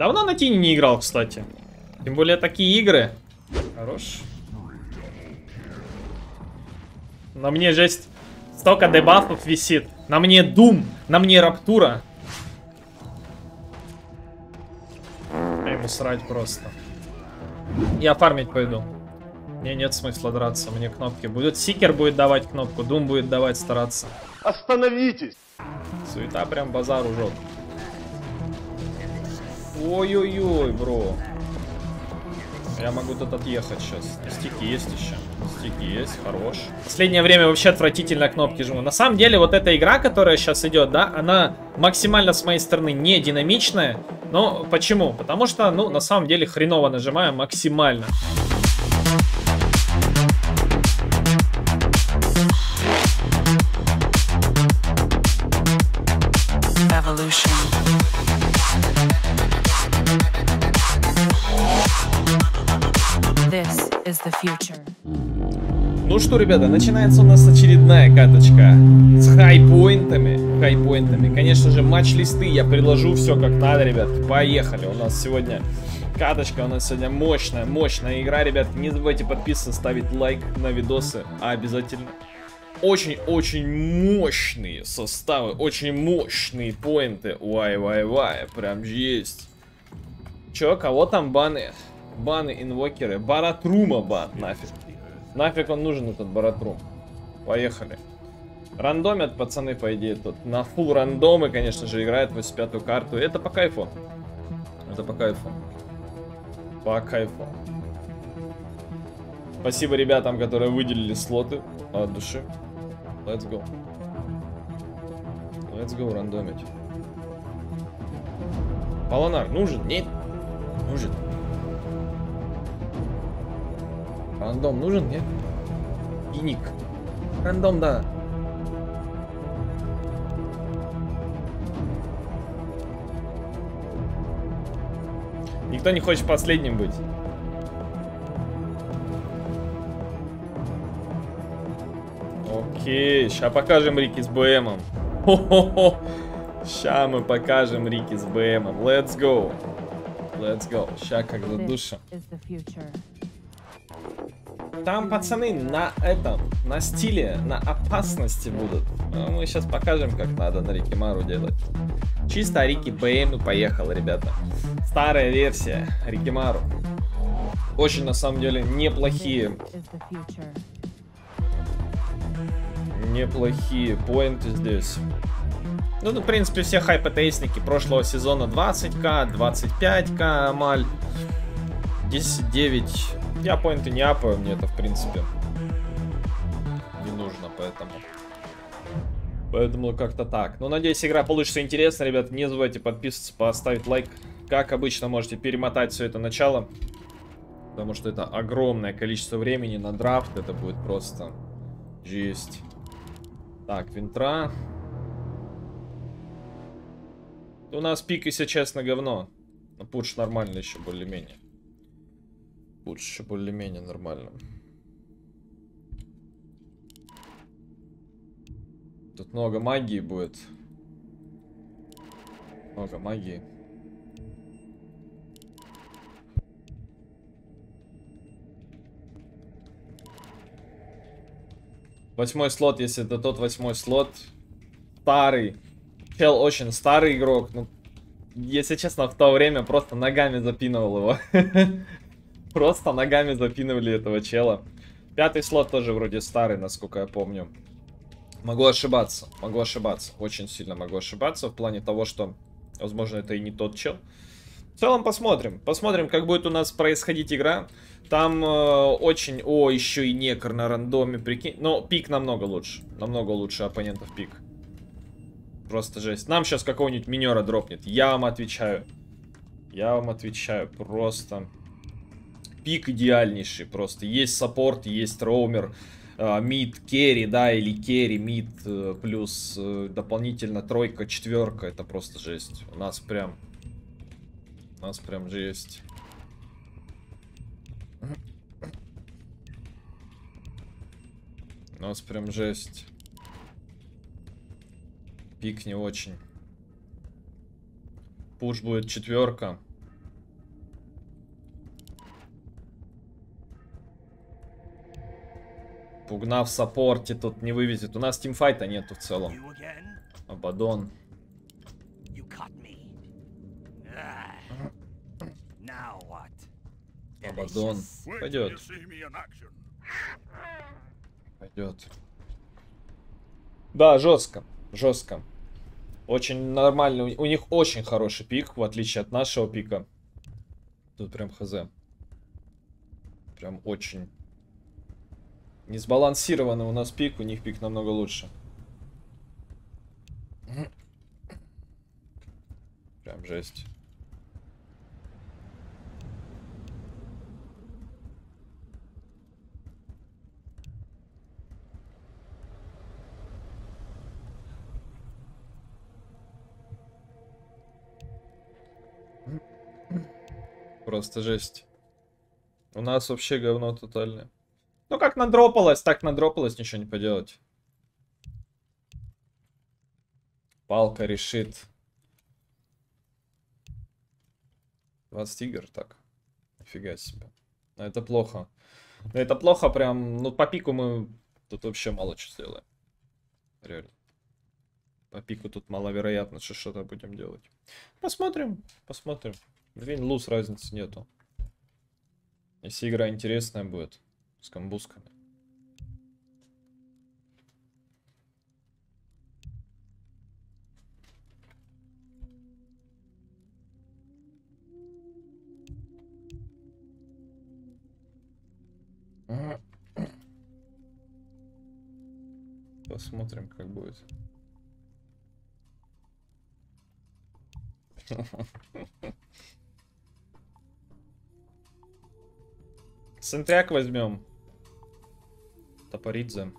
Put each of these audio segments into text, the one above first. Давно на Тини не играл, кстати. Тем более такие игры. Хорош. На мне жесть. Столько дебафов висит. На мне Дум. На мне Раптура. Я ему срать просто. Я фармить пойду. Мне нет смысла драться. Мне кнопки будут. Сикер будет давать кнопку. Дум будет давать стараться. Остановитесь! Суета прям базар ужет. Ой-ой-ой, бро. Я могу тут отъехать сейчас. Стики есть еще. Стики есть, хорош. В последнее время вообще отвратительно кнопки жму. На самом деле, вот эта игра, которая сейчас идет, да, она максимально с моей стороны не динамичная. Но почему? Потому что, ну, на самом деле, хреново нажимаю максимально. This is the future. Ну что, ребята, начинается у нас очередная каточка с хайпоинтами. Конечно же, матч-листы я приложу все как надо, ребят. Поехали. У нас сегодня каточка, у нас сегодня мощная игра, ребят. Не забывайте подписываться, ставить лайк на видосы, а обязательно. Очень-очень мощные составы, очень мощные поинты. Вай-вай-вай, прям есть. Че, кого там баны? Баны, инвокеры. Баратрума бан, нафиг. Нафиг он нужен, этот баратрум. Поехали. Рандомят, пацаны, по идее, тут. На фул рандомы, конечно же, играет 85-ю карту. Это по кайфу. Это по кайфу. По кайфу. Спасибо ребятам, которые выделили слоты от души. Let's go. Let's go рандомить. Полонар нужен? Нет. Нужен. Рандом нужен, нет? И ник. Рандом, да. Никто не хочет последним быть. Окей, сейчас покажем Рики с БМом. Хо-хо-хо. Ща мы покажем Рики с БМом. Let's go. Let's go. Ща как задуша. Там пацаны на этом, на стиле, на опасности будут. Ну, мы сейчас покажем, как надо на Рикимару делать. Чисто Рики БМ и поехал, ребята. Старая версия Рикимару. Очень, на самом деле, неплохие. Неплохие поинты здесь. Ну, в принципе, все хайп-атеистники прошлого сезона 20к, 25к, маль. 10, 9. Я поинты не апаю, мне это, в принципе, не нужно, поэтому. Поэтому как-то так. Ну, надеюсь, игра получится интересно, ребят. Не забывайте подписываться, поставить лайк. Как обычно, можете перемотать все это начало. Потому что это огромное количество времени на драфт. Это будет просто жесть. Так, винтра. У нас пик, если честно, говно. Но Пудж нормально еще, более-менее. Пудж еще более-менее нормально. Тут много магии будет. Много магии. Восьмой слот, если это тот восьмой слот. Старый. Чел очень старый игрок. Ну, если честно, в то время просто ногами запинывал его. Просто ногами запинывали этого чела. Пятый слот тоже вроде старый, насколько я помню. Могу ошибаться. Могу ошибаться. Очень сильно могу ошибаться. В плане того, что, возможно, это и не тот чел. В целом посмотрим. Посмотрим, как будет у нас происходить игра. Там очень... О, еще и некр на рандоме, прикинь. Но пик намного лучше. Намного лучше оппонентов пик. Просто жесть. Нам сейчас какого-нибудь минера дропнет. Я вам отвечаю. Я вам отвечаю. Просто пик идеальнейший. Просто есть саппорт, есть роумер. Мид, керри, да, или керри, мид. Плюс дополнительно тройка, четверка. Это просто жесть. У нас прям... У нас прям жесть. У нас прям жесть. Пик не очень. Пуш будет четверка. Пугна в саппорте тут не вывезет. У нас тимфайта нету в целом. Абадон. Абадон. Пойдет. Пойдет. Да, жестко. Жестко. Очень нормально. У них очень хороший пик, в отличие от нашего пика. Тут прям хз. Прям очень. Несбалансированный у нас пик, у них пик намного лучше. Прям жесть. Просто жесть. У нас вообще говно тотальное. Ну как надропалось, так надропалось, ничего не поделать. Палка решит. 20 игр, так. Нифига себе. Но это плохо. Но это плохо прям, ну по пику мы тут вообще мало что сделаем. Реально. По пику тут маловероятно, что что-то будем делать. Посмотрим, посмотрим. Двинь луз, разницы нету. Если игра интересная будет. С камбусками. Посмотрим, как будет. Центряк возьмем. Топоридзе.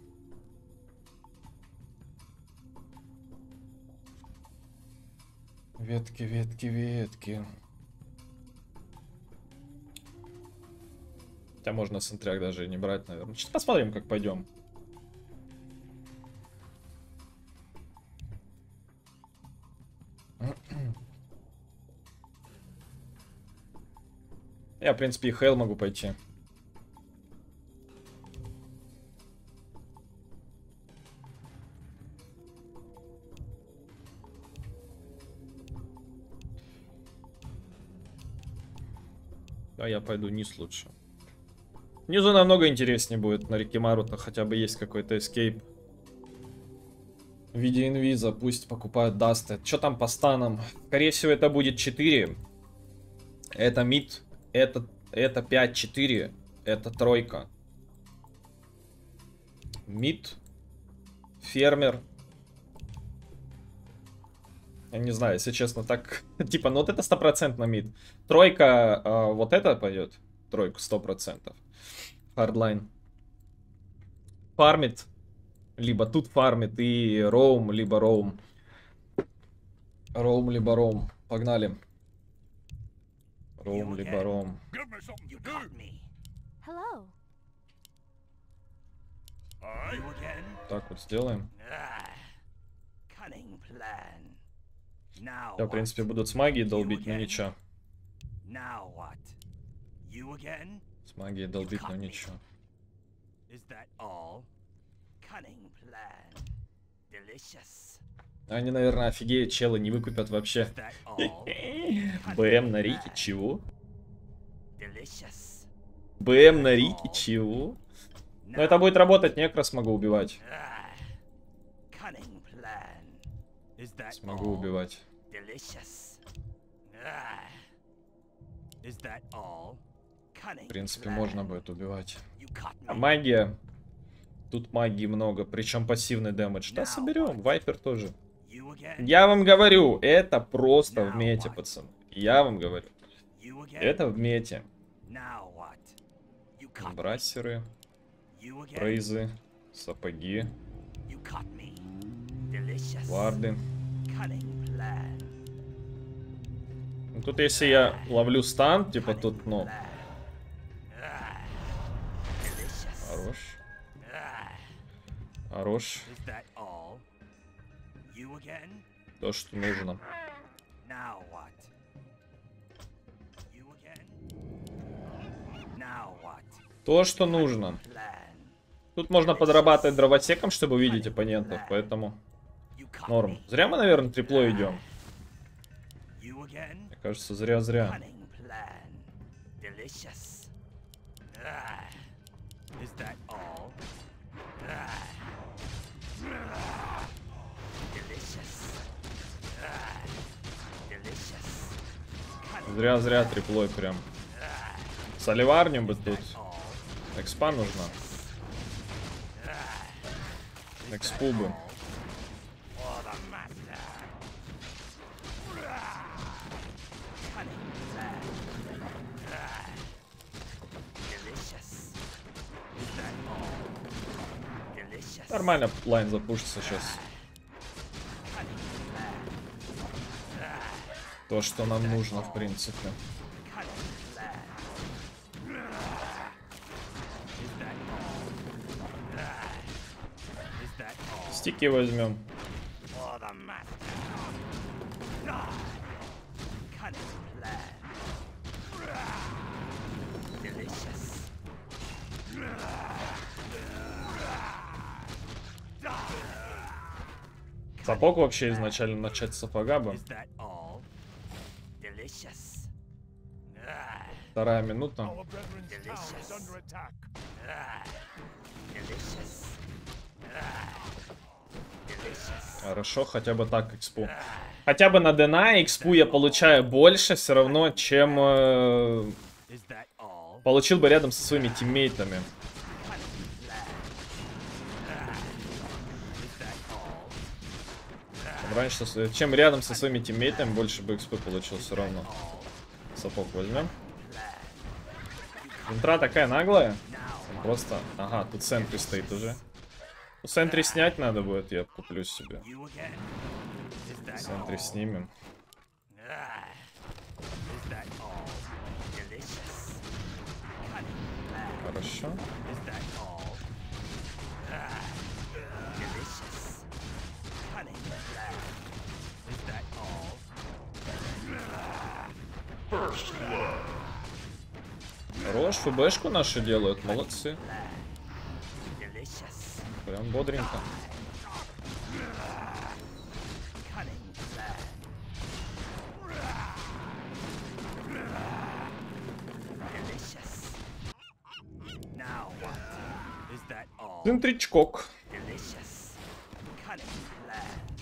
Ветки, ветки, ветки. Хотя можно центряк даже и не брать, наверное. Сейчас посмотрим, как пойдем. Я, в принципе, и хейл могу пойти. А я пойду низ лучше. Внизу намного интереснее будет. На Рикимару-то хотя бы есть какой-то эскейп. В виде инвиза. Пусть покупают дасты. Что там по станам? Скорее всего, это будет 4. Это мид. Это 5-4. Это тройка. Мид. Фермер. Я не знаю, если честно, так... Типа, ну вот это 100% мид. Тройка, вот это пойдет. Тройку 100%. Хардлайн. Фармит. Либо тут фармит и роум, либо роум. Роум, либо роум. Погнали. Роум, либо роум. Так вот сделаем. Да, в принципе, будут с магией долбить, но ничего. С магией долбить, но ничего. Они, наверное, офигеют, челы не выкупят вообще. БМ на Рике, чего? БМ на Рике, чего? Но это будет работать, некро смогу убивать. Смогу убивать. В принципе, можно будет убивать. А магия. Тут магии много, причем пассивный дэмэдж. Да, соберем. Вайпер тоже. Я вам говорю, это просто в мете, пацаны. Я вам говорю. Это в мете. Брассеры. Прейзы. Сапоги. Варды. Тут если я ловлю стан, типа тут, ну... Хорош. Хорош. То, что нужно. То, что нужно. Тут можно подрабатывать дровосеком, чтобы увидеть оппонентов, поэтому норм. Зря мы, наверное, трипло идем. Мне кажется, зря-зря. Зря-зря триплой прям. Соливарню бы тут. Экспа нужна. Экспу бы. Нормально лайн запушится сейчас. То, что нам нужно, в принципе. Стики возьмем. Сапог вообще изначально начать с сапога бы. Вторая минута. Хорошо, хотя бы так экспу. Хотя бы на Дена экспу я получаю больше все равно, чем получил бы рядом со своими тиммейтами. Раньше, чем рядом со своими тиммейтами, больше бы экспы получил все равно. Сапог возьмем. Интра такая наглая. Просто... Ага, тут сентри стоит уже. Ну, сентри снять надо будет, я куплю себе. Сентри снимем. Хорошо. Хорош, ФБшку наши делают, молодцы. Прям бодренько. Центричкок.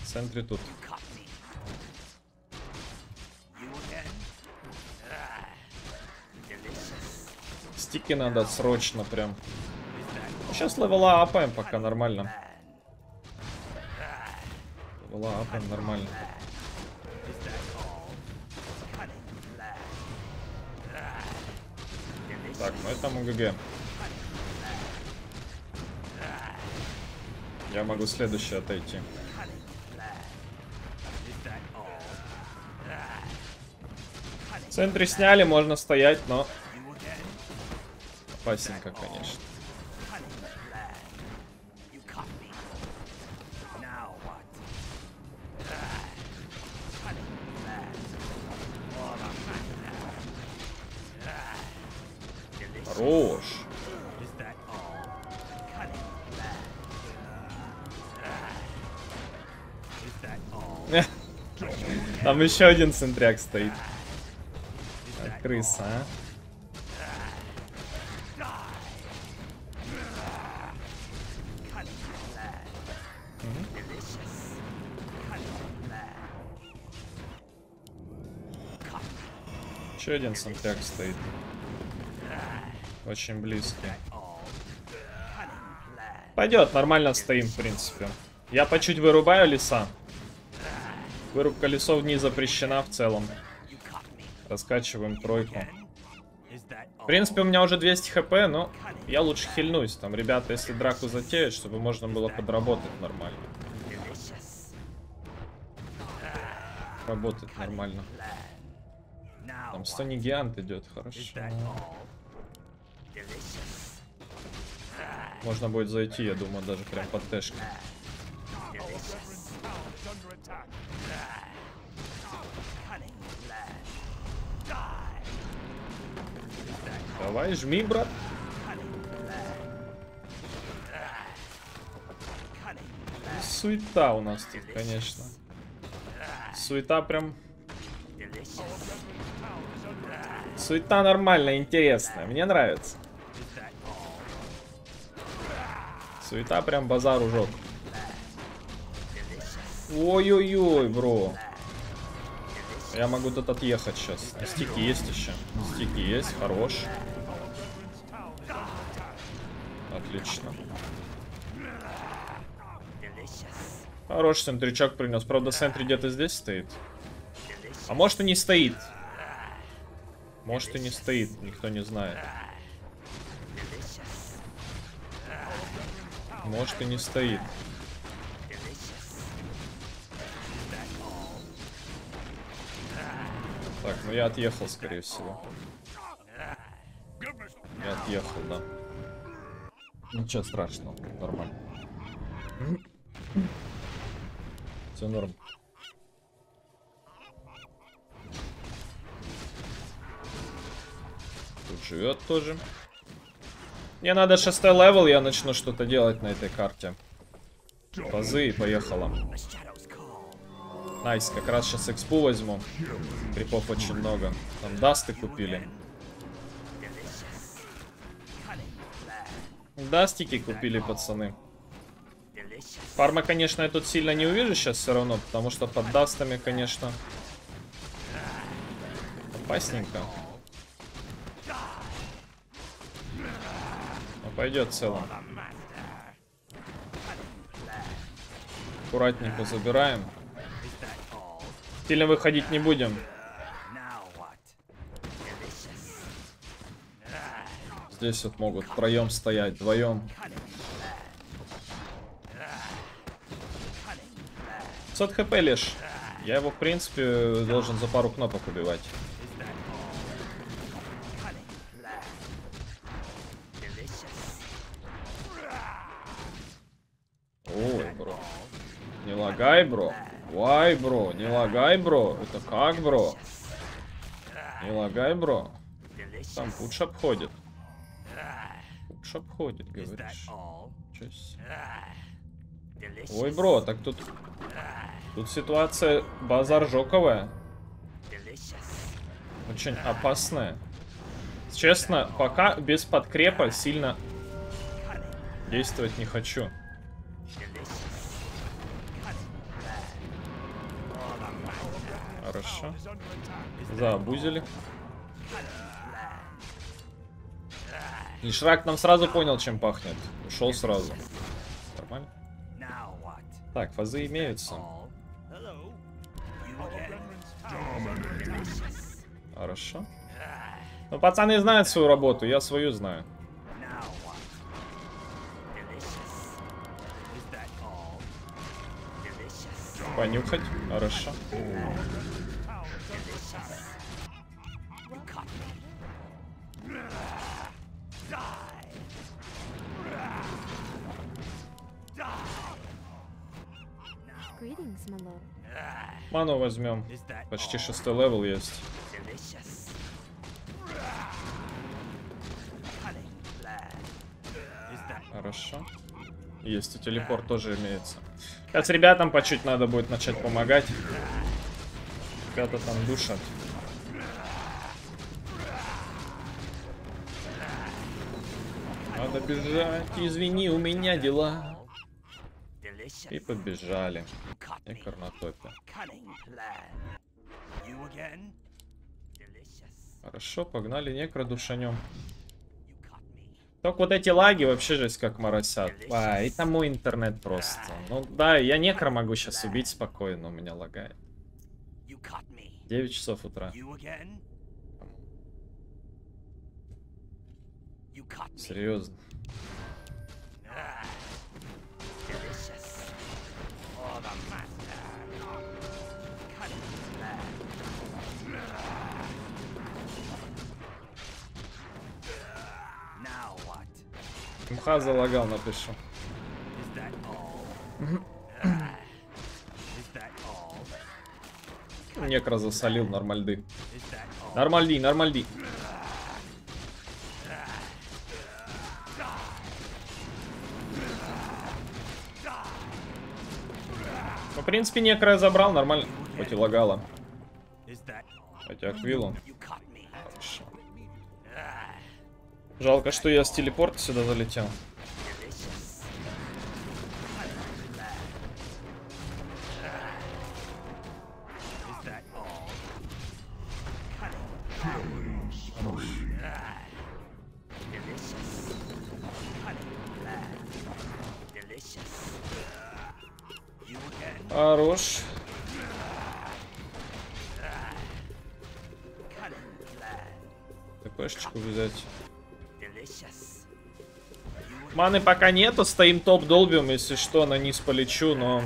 В центре тут. Стики надо срочно прям. Сейчас левела апаем пока нормально. Левела апаем нормально. Так, ну это МГГ. Я могу следующий отойти. В центре сняли, можно стоять, но... Опасенько, конечно. Хорош. Там еще один центряк стоит. Крыса, а? Еще один сантяк стоит. Очень близко. Пойдет, нормально стоим, в принципе. Я по чуть вырубаю леса. Вырубка лесов не запрещена в целом. Раскачиваем тройку. В принципе, у меня уже 200 хп, но я лучше хильнусь. Там, ребята, если драку затеют, чтобы можно было подработать нормально. Работать нормально. Там Стони Гиант идет, хорошо. Можно будет зайти, я думаю, даже прям под тэшки. Давай, жми, брат. суета у нас тут, конечно. Суета прям... Суета нормальная, интересная. Мне нравится. Суета прям базар ужок. Ой-ой-ой, бро. Я могу тут отъехать сейчас. Стики есть еще. Стики есть, хорош. Отлично. Хорош центричок принес. Правда, центр где-то здесь стоит. А может и не стоит. Может и не стоит, никто не знает. Может и не стоит. Так, ну я отъехал, скорее всего. Я отъехал, да. Ничего страшного, нормально. Все норм. Тут живет тоже. Мне надо 6-й левел, я начну что-то делать на этой карте. Базы и поехала. Найс, как раз сейчас экспу возьму. Крипов очень много. Там дасты купили. Дастики купили, пацаны. Фарма, конечно, я тут сильно не увижу сейчас все равно, потому что под дастами, конечно, опасненько. Но пойдет в целом. Аккуратненько забираем. Сильно выходить не будем. Здесь вот могут втроем стоять, вдвоем. хп лишь. Я его, в принципе, должен за пару кнопок убивать. Ой, бро. Не лагай, бро. Вай, бро. Не лагай, бро. Это как, бро? Не лагай, бро. Там Пудж обходит. Пудж обходит, говоришь. Ой, бро, так тут... Тут ситуация базар жоковая. Очень опасная. Честно, пока без подкрепа сильно действовать не хочу. Хорошо. Забузили. И Шрак нам сразу понял, чем пахнет. Ушел сразу. Нормально. Так, фазы имеются. Хорошо. Ну, пацаны знают свою работу, я свою знаю. Понюхать? Хорошо. Ману возьмем. Почти 6-й левел есть. Хорошо. Есть, и телепорт тоже имеется. Сейчас ребятам по чуть надо будет начать помогать. Ребята там душат. Надо бежать. Извини, у меня дела. И побежали. И карнотопе. Хорошо, погнали некродушанем. Только вот эти лаги вообще жесть как моросят. А, и тому интернет просто. Ну да, я некро могу сейчас убить спокойно, у меня лагает. 9 часов утра. Серьезно. МХ залагал, напишу. Некро засолил, нормальды. Нормальди, нормальди. принципе, некро забрал, нормально. Хоть и лагало. Хотя аквилу. Хорошо. Жалко, что я с телепорта сюда залетел. Хорош. ТПшечку взять. Маны пока нету, стоим топ долбим, если что, на низ полечу, но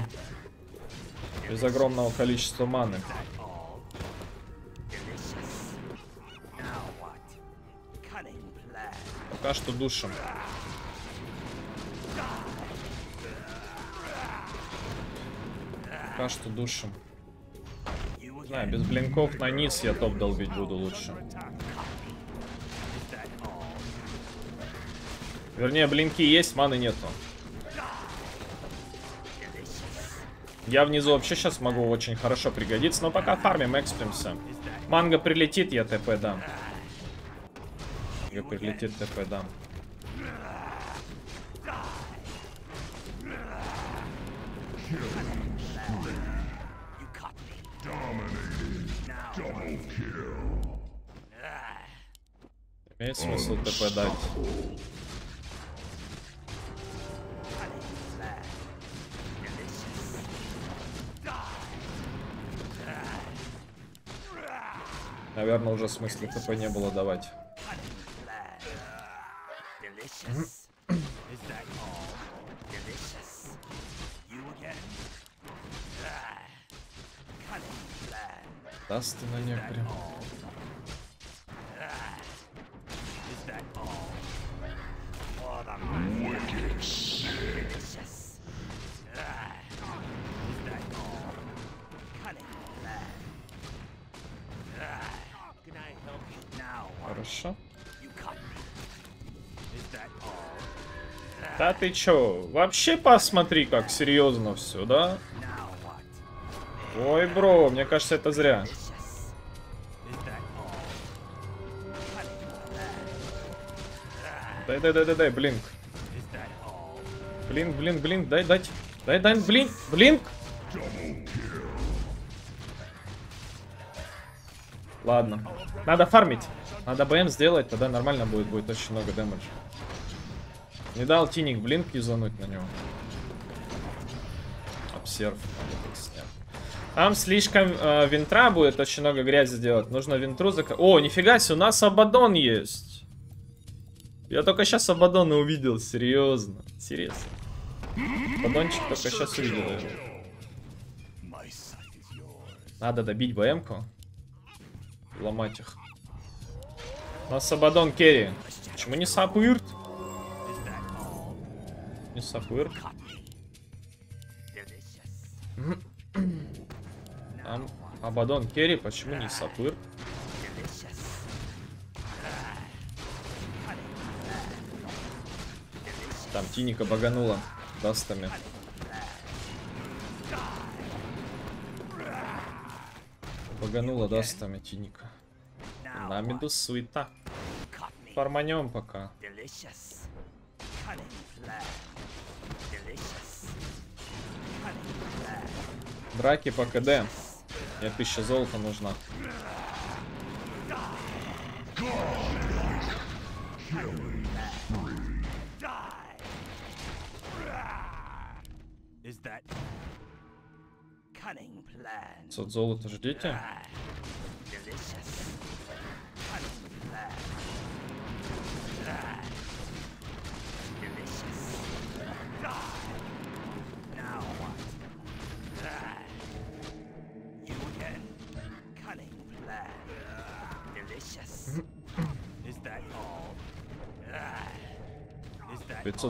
без огромного количества маны. Пока что душим. Пока что душим. Да, без блинков на низ я топ долбить буду лучше. Вернее, блинки есть, маны нету. Я внизу вообще сейчас могу очень хорошо пригодиться, но пока фармим, экспимся. Манга прилетит, я ТП дам. Манга прилетит, ТП дам. Имеет смысл ТП дать. Наверное, уже смысла ТП не было давать. Даст ты на некоторые. Хорошо. Да ты чё? Вообще посмотри, как серьезно все, да? Ой, бро, мне кажется, это зря. Дай, блинк. Блинк, дай, блинк. Ладно. Надо фармить. Надо БМ сделать, тогда нормально будет. Будет очень много дэмэджа. Не дал Тиник блинк юзануть на него. Обсерв. Там слишком винтра будет очень много грязи делать. Нужно винтру закрыть. О, нифига себе, у нас Абадон есть. Я только сейчас Абадона увидел, серьезно. Интересно. Абадончик только сейчас увидел. Надо добить БМ-ку. Ломать их. У нас Абадон керри. Почему не сапуирт? Не сапуирт. Там Абадон керри, почему не сапуирт? Там Тиника баганула дастами. Баганула дастами Тиника. На меду суета. Фарманем пока. Драки по КД. Мне 1000 золота нужна. Сот золота ждите.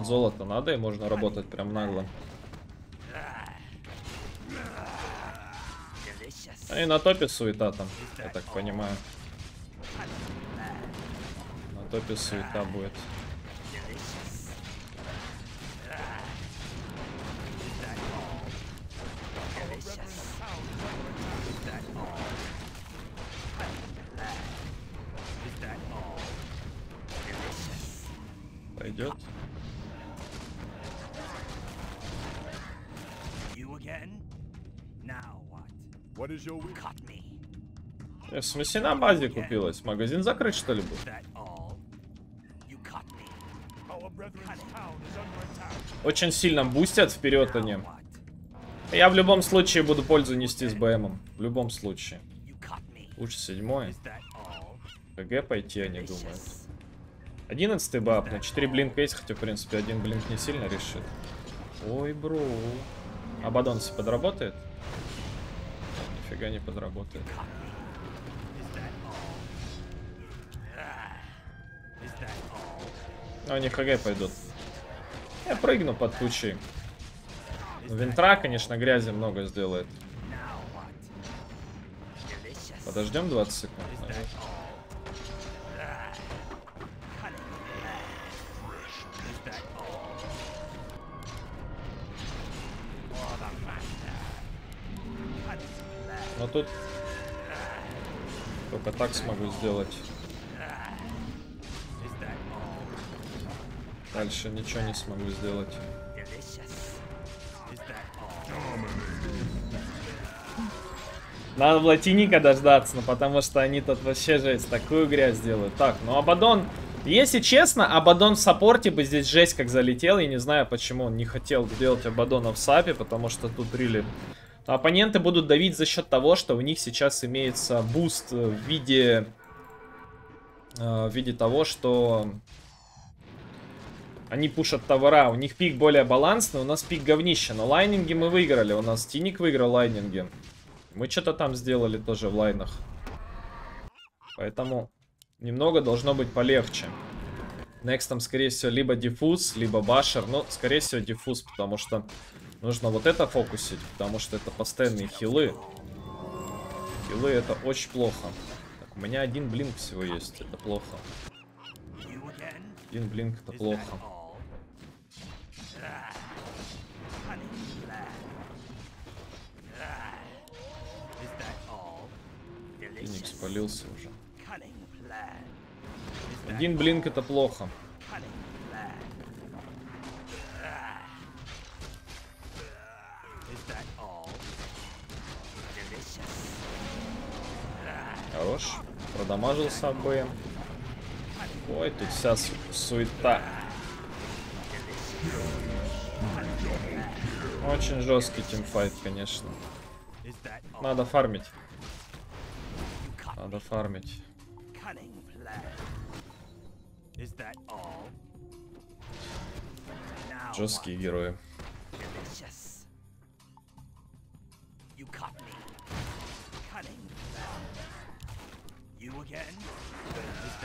Золото надо, и можно работать прям нагло. И на топе суета там, я так понимаю. На топе суета будет. пойдет. Я в смысле на базе купилась? Магазин закрыть, что ли, был? Очень сильно бустят вперед они. Я в любом случае буду пользу нести с БМом. В любом случае. Лучше 7-й. КГ пойти, они думают. 11-й баб. На 4 блинка есть, хотя, в принципе, один блинк не сильно решит. Ой, бро. Абадон все подработает? Нифига не подработает. Но они ХГ пойдут. Я прыгну под кучей. Винтра, конечно, грязи много сделает. Подождем 20 секунд. Но тут только так смогу сделать. Дальше ничего не смогу сделать. Надо было Тиника дождаться, но потому что они тут вообще жесть, такую грязь делают. Так, ну Абадон, если честно, Абадон в саппорте бы здесь жесть как залетел. Я не знаю, почему он не хотел делать Абадона в сапе, потому что тут рили... Оппоненты будут давить за счет того, что у них сейчас имеется буст в виде того, что... Они пушат товара, у них пик более балансный, у нас пик говнище. Но лайнинги мы выиграли, у нас Тиник выиграл лайнинги. Мы что-то там сделали тоже в лайнах. Поэтому немного должно быть полегче. Next там, скорее всего, либо диффуз, либо башер. Но, скорее всего, диффуз, потому что нужно вот это фокусить. Потому что это постоянные хилы. Хилы это очень плохо. Так, у меня один блинк всего есть, это плохо. Один блинк это плохо. Феникс спалился уже. Один блинк это плохо. Хорош. Продамажился БМ. Ой, тут вся суета. Очень жесткий тимфайт, конечно. Надо фармить. Надо фармить. Жесткие герои.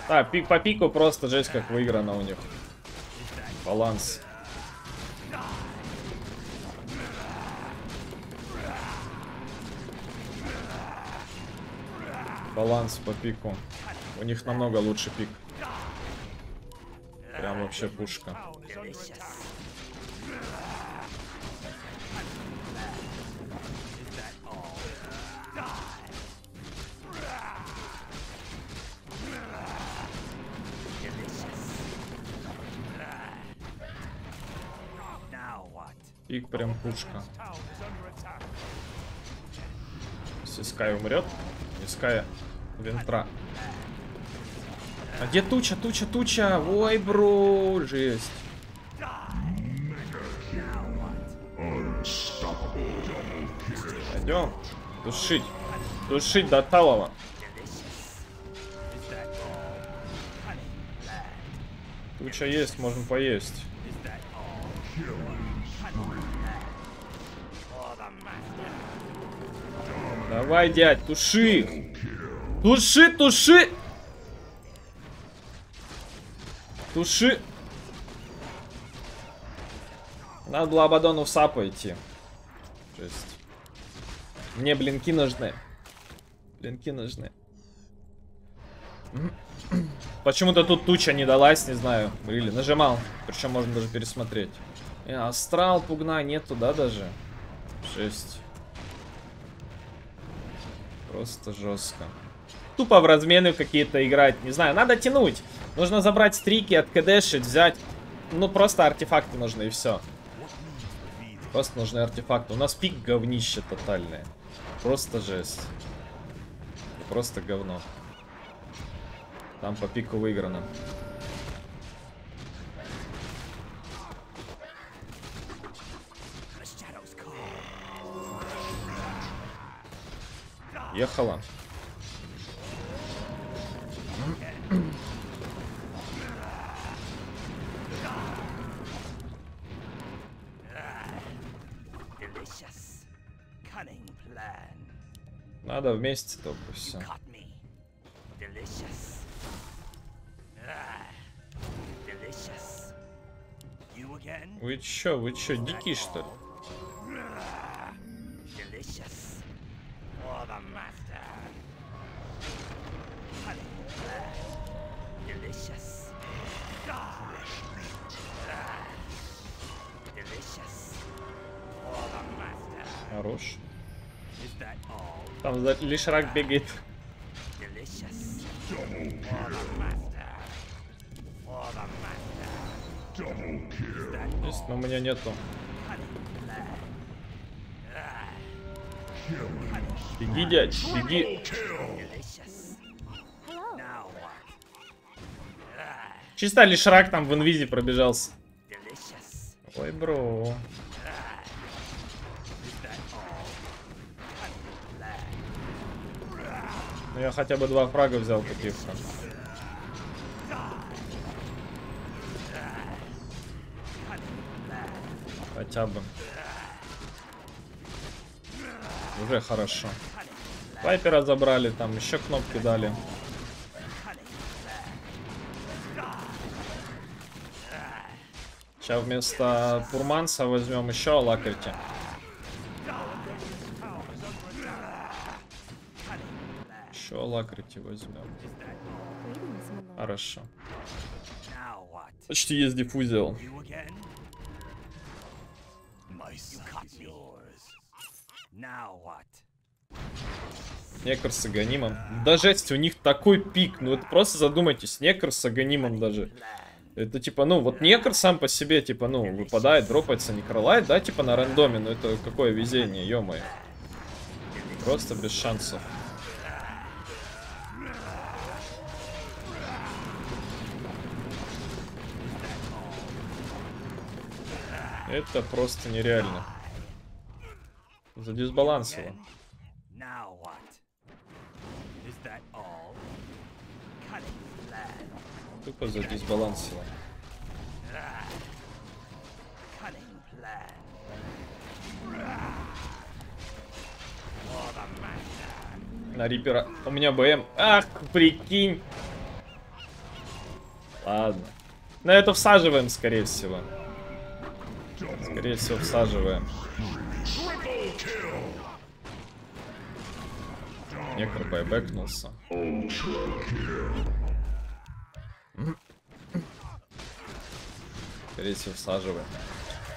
Да, пик по пику просто жесть как выиграно у них. Баланс. Баланс по пику. У них намного лучше пик. Прям вообще пушка. Пик прям пушка. Если Скай умрет, не Скай, Вентра. А где туча, туча, туча? Ой, бро, жесть. Пойдем тушить. Тушить до талого. Туча есть, можем поесть. Давай, дядь, туши! Туши, туши! Туши! Надо было Абадону в сапу идти. Жесть. Мне блинки нужны. Блинки нужны. Почему-то тут туча не далась, не знаю. Или нажимал. Причем можно даже пересмотреть. Астрал, пугна нету, да, даже? Жесть. Просто жестко. Тупо в размены какие-то играть. Не знаю, надо тянуть. Нужно забрать стрики, откдшить, взять. Ну, просто артефакты нужны, и все. Просто нужны артефакты. У нас пик говнище тотальное. Просто жесть. Просто говно. Там по пику выиграно. Ехала. Надо вместе только все. Вы чё, дикие что ли? Хорош. Там лишь рак бегает. Есть, но у меня нету. Беги, дядь, беги. Чисто лишь рак там в инвизе пробежался. Ой, бро. Я хотя бы 2 фрага взял каких-то. Хотя бы. Уже хорошо. Вайпера забрали, там еще кнопки дали. Сейчас вместо Пурманса возьмем еще Лакрити. Лакрити возьмем. Хорошо. Почти есть диффузиал. Некр с аганимом. Да жесть, у них такой пик. Ну это просто задумайтесь, некр с аганимом даже. Это типа, ну вот некр сам по себе, типа, ну выпадает, дропается некролайт, да, типа на рандоме. Ну это какое везение, ё-моё. Просто без шансов. Это просто нереально. Задисбалансило. Тупо задисбалансило. На Риппера. У меня БМ. Ах, прикинь. Ладно. На это всаживаем, скорее всего. Скорее всего, всаживаем. Некро байбэкнулся. Скорее всего, всаживаем.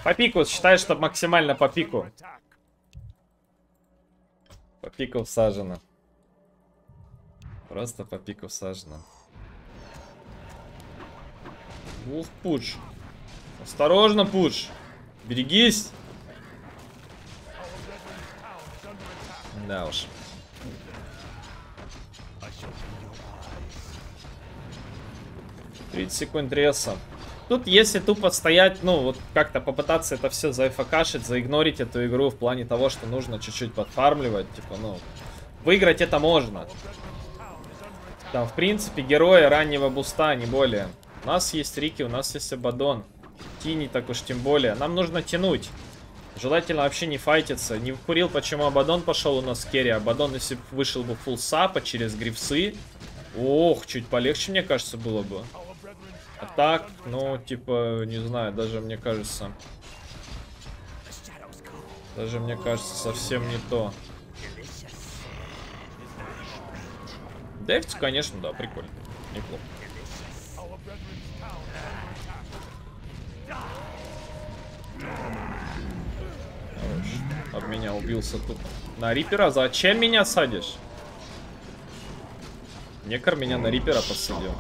По пику, считай, что максимально по пику. По пику всажено. Просто по пику всажено. Ух, Пудж. Осторожно, Пудж. Берегись! Да уж. Тридцать секунд реса. Тут если тупо стоять, ну вот как-то попытаться это все зафакашить, заигнорить эту игру в плане того, что нужно чуть-чуть подфармливать, типа, ну, выиграть это можно. Там, в принципе, герои раннего буста, не более. У нас есть Рики, у нас есть Абадон. Тини так уж тем более. Нам нужно тянуть. Желательно вообще не файтиться. Не вкурил, почему Абадон пошел у нас керри. Абадон, если бы вышел бы фулл сапа через грифсы. Ох, чуть полегче, мне кажется, было бы. А так, ну, типа, не знаю, даже мне кажется. Даже мне кажется, совсем не то. Дэвти, конечно, да, прикольно. Неплохо. Об меня убился тут. На Риппера? Зачем меня садишь? Некор меня на Риппера посадил.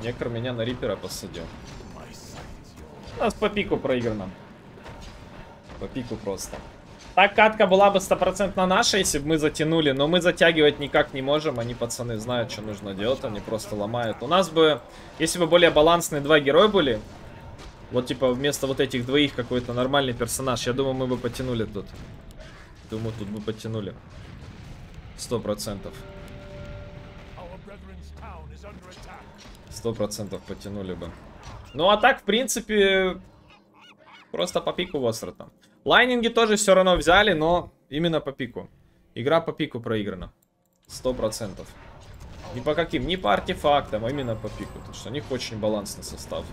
Некр меня на Риппера посадил. У нас по пику проиграно. По пику просто. Так, катка была бы 100% наша, если бы мы затянули. Но мы затягивать никак не можем. Они, пацаны, знают, что нужно делать. Они просто ломают. У нас бы, если бы более балансные два героя были, вот типа вместо вот этих двоих какой-то нормальный персонаж, я думаю, мы бы потянули тут. Думаю, тут бы потянули. 100%. 100% потянули бы. Ну а так, в принципе, просто по пику остро там. Лайнинги тоже все равно взяли, но именно по пику. Игра по пику проиграна. 100%. Ни по каким, ни по артефактам, а именно по пику. Потому что у них очень балансный состав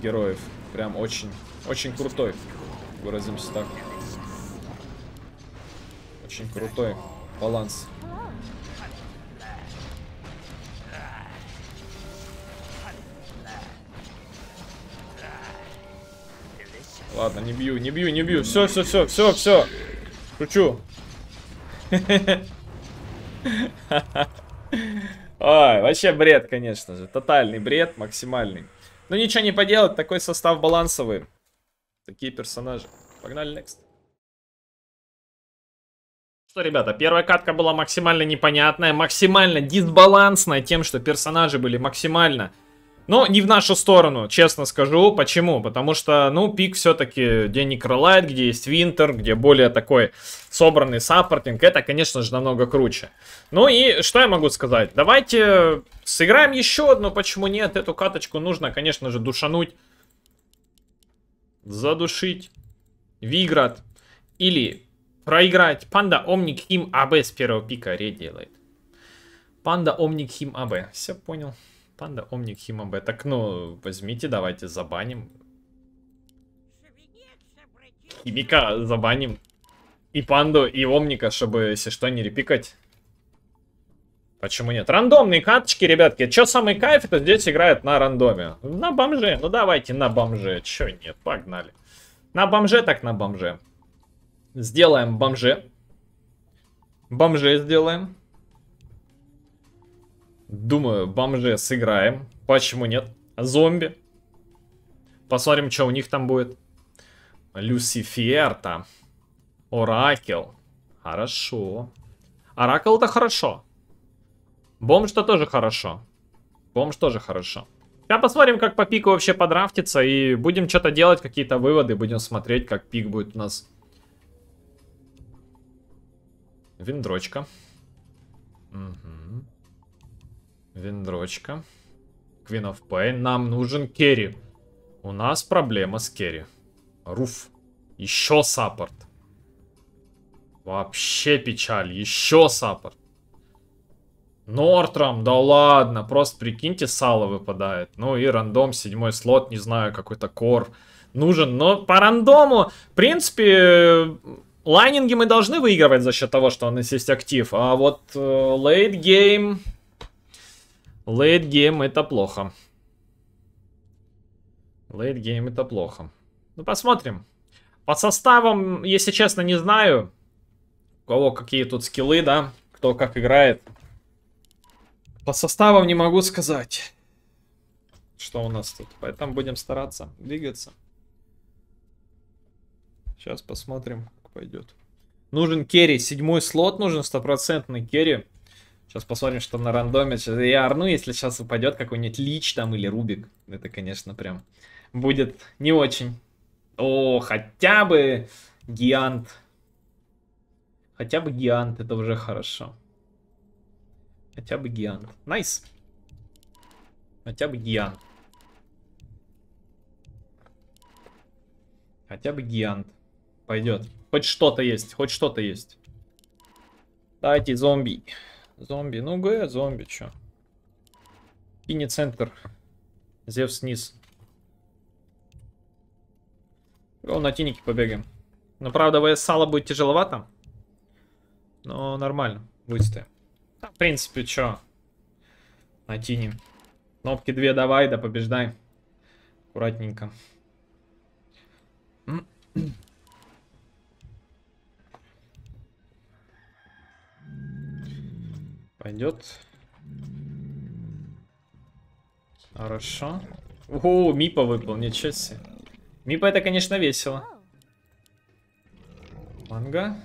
героев. Прям очень, очень крутой. Выразимся так. Очень крутой баланс. Ладно, не бью, не бью, не бью. Все, все, все, все, все. Шучу. Ой, вообще бред, конечно же. Тотальный бред, максимальный. Ну ничего не поделать, такой состав балансовый. Такие персонажи. Погнали, next. Что, ребята, первая катка была максимально непонятная, максимально дисбалансная тем, что персонажи были максимально... Но не в нашу сторону, честно скажу. Почему? Потому что, ну, пик все-таки, где Некролайт, где есть Винтер, где более такой собранный саппортинг, это, конечно же, намного круче. Ну и что я могу сказать? Давайте сыграем еще одну, почему нет? Эту каточку нужно, конечно же, душануть, задушить, Виград или проиграть. Панда, Омник, Хим, АБ с первого пика ределает. Панда, Омник, Хим, АБ. Все понял. Панда, Омник, Химабе. Так, ну, возьмите, давайте забаним. Химика забаним. И Панду, и Омника, чтобы, если что, не репикать. Почему нет? Рандомные карточки, ребятки. Че самый кайф, это здесь играют на рандоме. На бомже. Ну, давайте на бомже. Че нет? Погнали. На бомже так на бомже. Сделаем бомже. Бомже сделаем. Думаю, бомже сыграем. Почему нет? Зомби. Посмотрим, что у них там будет. Люсиферта. Оракул. Хорошо. Оракул-то хорошо. Бомж-то тоже хорошо. Бомж тоже хорошо. Сейчас посмотрим, как по пику вообще подрафтится. И будем что-то делать, какие-то выводы. Будем смотреть, как пик будет у нас. Вендрочка. Угу. Вендрочка. Queen of Pain. Нам нужен керри. У нас проблема с керри. Руф. Еще саппорт. Вообще печаль. Еще саппорт. Нортром. Да ладно. Просто прикиньте, сало выпадает. Ну и рандом. Седьмой слот. Не знаю, какой-то кор нужен. Но по рандому, в принципе... Лайнинги мы должны выигрывать за счет того, что у нас есть актив. А вот лейтгейм... Лейтгейм это плохо. Лейтгейм это плохо. Ну посмотрим. По составам, если честно, не знаю. У кого какие тут скиллы, да? Кто как играет. По составам не могу сказать. Что у нас тут? Поэтому будем стараться двигаться. Сейчас посмотрим, как пойдет. Нужен керри. Седьмой слот нужен, стопроцентный керри. Сейчас посмотрим, что на рандоме. Я орну, если сейчас упадет какой-нибудь Лич там или Рубик. Это, конечно, прям будет не очень. О, хотя бы Гиант. Хотя бы Гиант, это уже хорошо. Хотя бы Гиант. Найс. Хотя бы Гиант. Хотя бы Гиант. Пойдет. Хоть что-то есть, хоть что-то есть. Давайте зомби. Зомби, ну г, зомби, чё? Тини центр. Зевс низ. О, на Тинике побегаем. Но правда, ВС сало будет тяжеловато. Но нормально, выстоим. В принципе, чё? На Тини. Кнопки две давай, да побеждай. Аккуратненько. Пойдет. Хорошо. О, Мипа выпал, ничего себе. Мипа это, конечно, весело. Манга.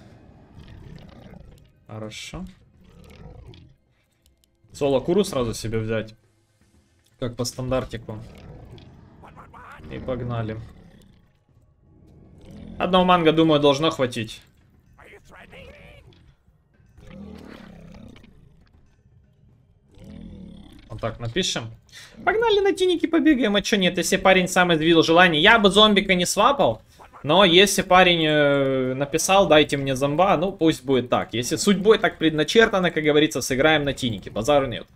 Хорошо. Соло Куру сразу себе взять. Как по стандартику. И погнали. Одного манга, думаю, должно хватить. Вот так напишем. Погнали на тиники побегаем. А что нет, если парень сам изъявил желание. Я бы зомбика не свапал. Но если парень написал, дайте мне зомба, ну пусть будет так. Если судьбой так предначертано, как говорится, сыграем на тиники, базару нет.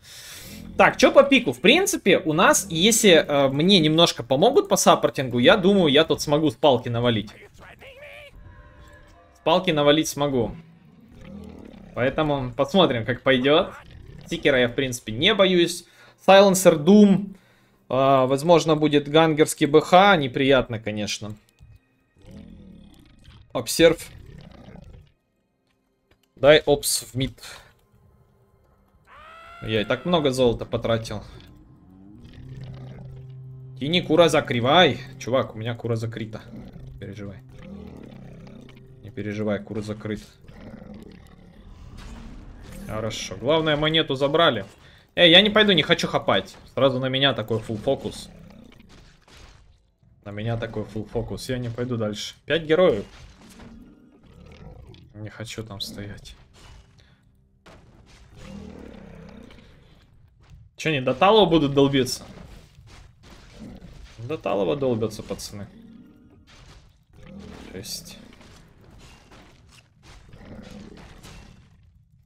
Так, что по пику? В принципе, у нас, если мне немножко помогут по саппортингу, я думаю, я тут смогу с палки навалить. С палки навалить смогу. Поэтому посмотрим, как пойдет. Тикера я, в принципе, не боюсь. Сайленсер, Дум. Возможно, будет гангерский БХ. Неприятно, конечно. Обсерв. Дай опс в мид. Я и так много золота потратил. Тини, кура закрывай. Чувак, у меня кура закрыта. Не переживай. Не переживай, кура закрыт. Хорошо. Главное, монету забрали. Эй, я не пойду, не хочу хапать. Сразу на меня такой фулл фокус. На меня такой фулл фокус. Я не пойду дальше. 5 героев. Не хочу там стоять. Че, не до талого будут долбиться? До талого долбятся, пацаны. Жесть.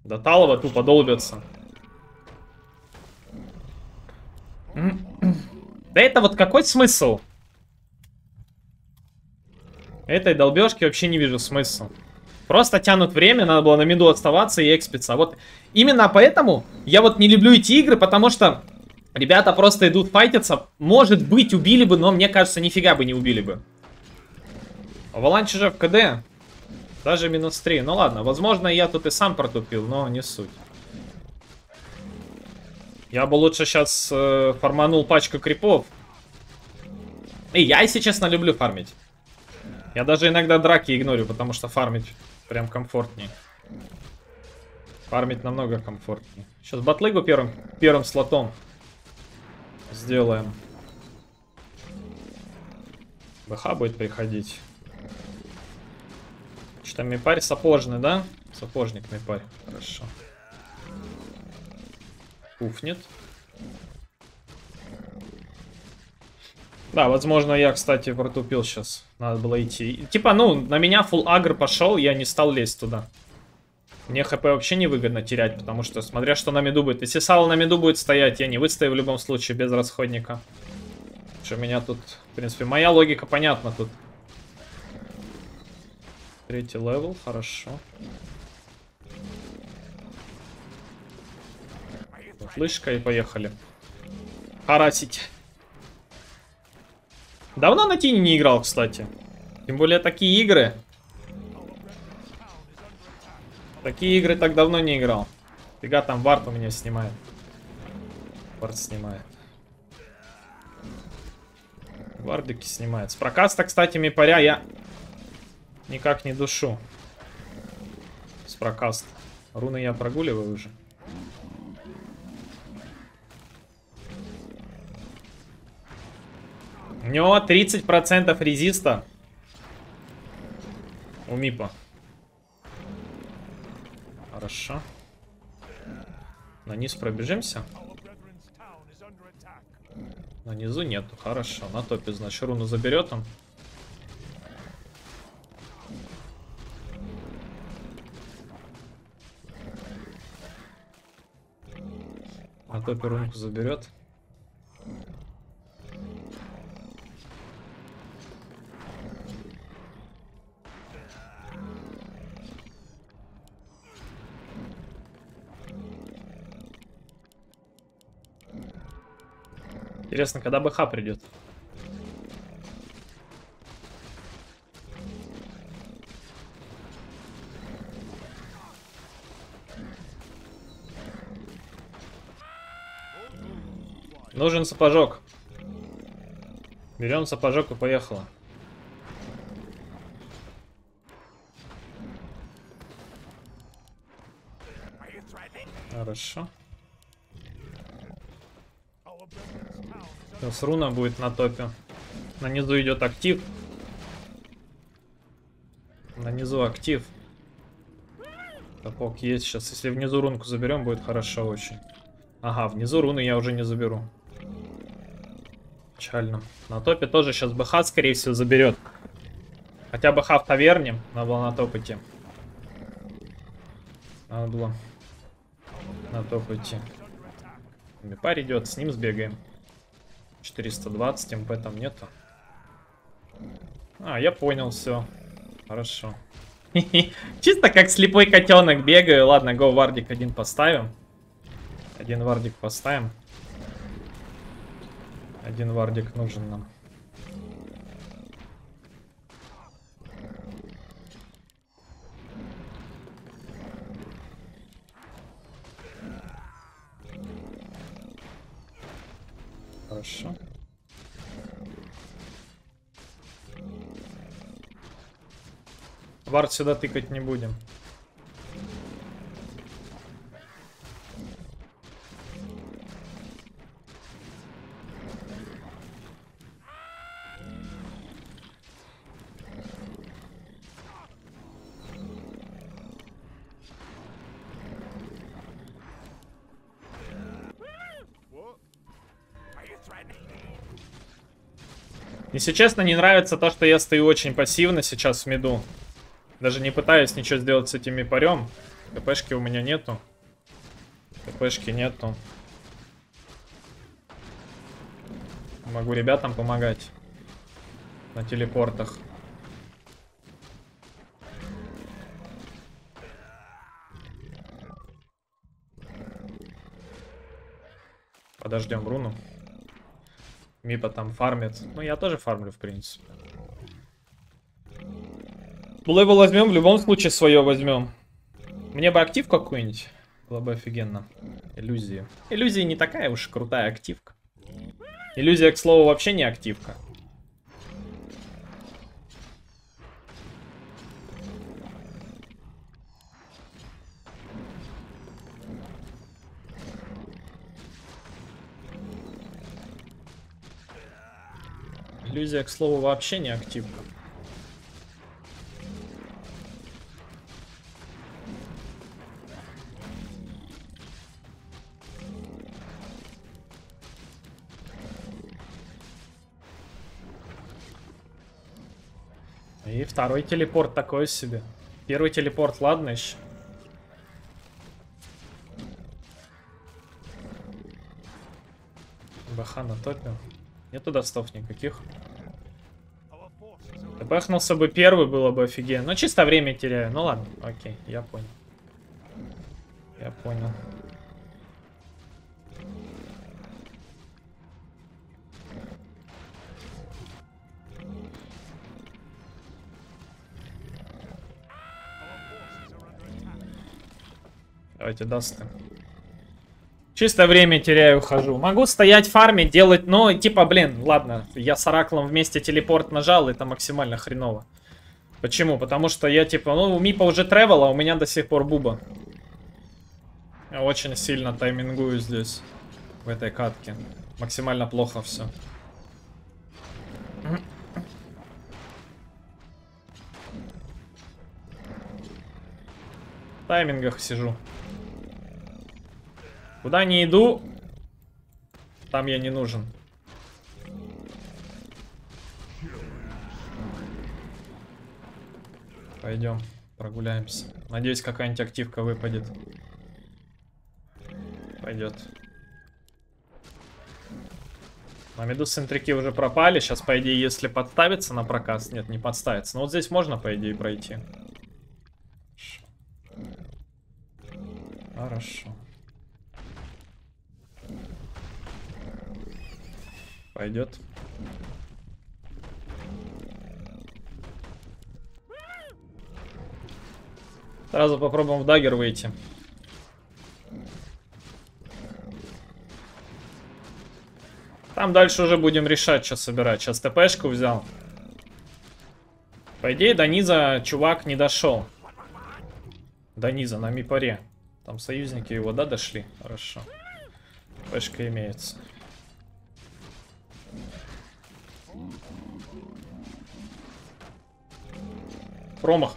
До талого тупо долбятся. Да это вот какой смысл? Этой долбежки вообще не вижу смысла. Просто тянут время, надо было на миду оставаться и экспиться. Вот именно поэтому я вот не люблю эти игры, потому что ребята просто идут файтиться. Может быть, убили бы, но мне кажется, нифига бы не убили бы. Аваланч уже в КД. Даже минус 3. Ну ладно, возможно, я тут и сам протупил, но не суть. Я бы лучше сейчас фарманул пачку крипов. И я, если честно, люблю фармить. Я даже иногда драки игнорю, потому что фармить прям комфортнее. Фармить намного комфортнее. Сейчас батлыгу первым слотом сделаем. БХ будет приходить. Что там мипарь сапожный, да? Сапожник мипарь. Хорошо. Пуфнет. Да, возможно, я, кстати, протупил сейчас. Надо было идти. Типа, ну, на меня фулл агр пошел, я не стал лезть туда. Мне хп вообще невыгодно терять, потому что, смотря что на миду будет. Если Сало на миду будет стоять, я не выстою в любом случае без расходника. Что меня тут, в принципе, моя логика понятна тут. Третий левел, хорошо. Флышка и поехали. Харасить. Давно на Тини не играл, кстати. Тем более такие игры. Такие игры так давно не играл. Фига там вард у меня снимает. Вард снимает. Вардики снимает. С прокаста, кстати, мипаря я никак не душу. С прокаста. Руны я прогуливаю уже. У него 30% резиста. У Мипа. Хорошо. На низ пробежимся. На низу нету. Хорошо. На топе, значит, руну заберет он. На топе рунку заберет. Интересно, когда БХ придет. Нужен сапожок. Берем сапожок и поехала. Хорошо. Сейчас руна будет на топе. На низу идет актив. На низу актив. Топок есть сейчас. Если внизу рунку заберем, будет хорошо очень. Ага, внизу руны я уже не заберу. Печально. На топе тоже сейчас БХ, скорее всего, заберет. Хотя БХ в таверне. Надо было на топ идти. Надо было на топ идти. Мипа идет, с ним сбегаем. 420, МП там нету. А, я понял, все. Хорошо. Чисто как слепой котенок бегаю. Ладно, го, вардик один поставим. Один вардик поставим. Один вардик нужен нам. Хорошо. Вард сюда тыкать не будем. Если честно, не нравится то, что я стою очень пассивно сейчас в миду. Даже не пытаюсь ничего сделать с этим мипарем. КПшки у меня нету. КПшки нету. Могу ребятам помогать. На телепортах. Подождем руну. Мипа там фармит. Ну, я тоже фармлю, в принципе. Левел возьмем, в любом случае свое возьмем. Мне бы актив какую-нибудь. Было бы офигенно. Иллюзии. Иллюзия не такая уж крутая активка. Иллюзия, к слову, вообще не активка. Иллюзия, к слову, вообще не активна. И второй телепорт такой себе. Первый телепорт, ладно еще. БХ на топе. Нету достов никаких. Бэхнулся бы первый, было бы офигенно. Но чисто время теряю. Ну ладно, окей, я понял. Я понял. Давайте дасты. Чисто время теряю, ухожу. Могу стоять, фармить, делать, но типа, блин, ладно, я с Ораклом вместе телепорт нажал, это максимально хреново. Почему? Потому что я типа, ну, у Мипа уже тревел, а у меня до сих пор буба. Я очень сильно таймингую здесь, в этой катке. Максимально плохо все. В таймингах сижу. Куда не иду, там я не нужен. Пойдем, прогуляемся. Надеюсь, какая-нибудь активка выпадет. Пойдет. На миду центрики уже пропали. Сейчас, по идее, если подставиться на проказ... Нет, не подставиться. Но вот здесь можно, по идее, пройти. Хорошо. Пойдет. Сразу попробуем в даггер выйти. Там дальше уже будем решать, что собирать. Сейчас ТПшку взял. По идее, до низа чувак не дошел. До низа на Мипаре. Там союзники его, да, дошли? Хорошо. ТПшка имеется. Промах.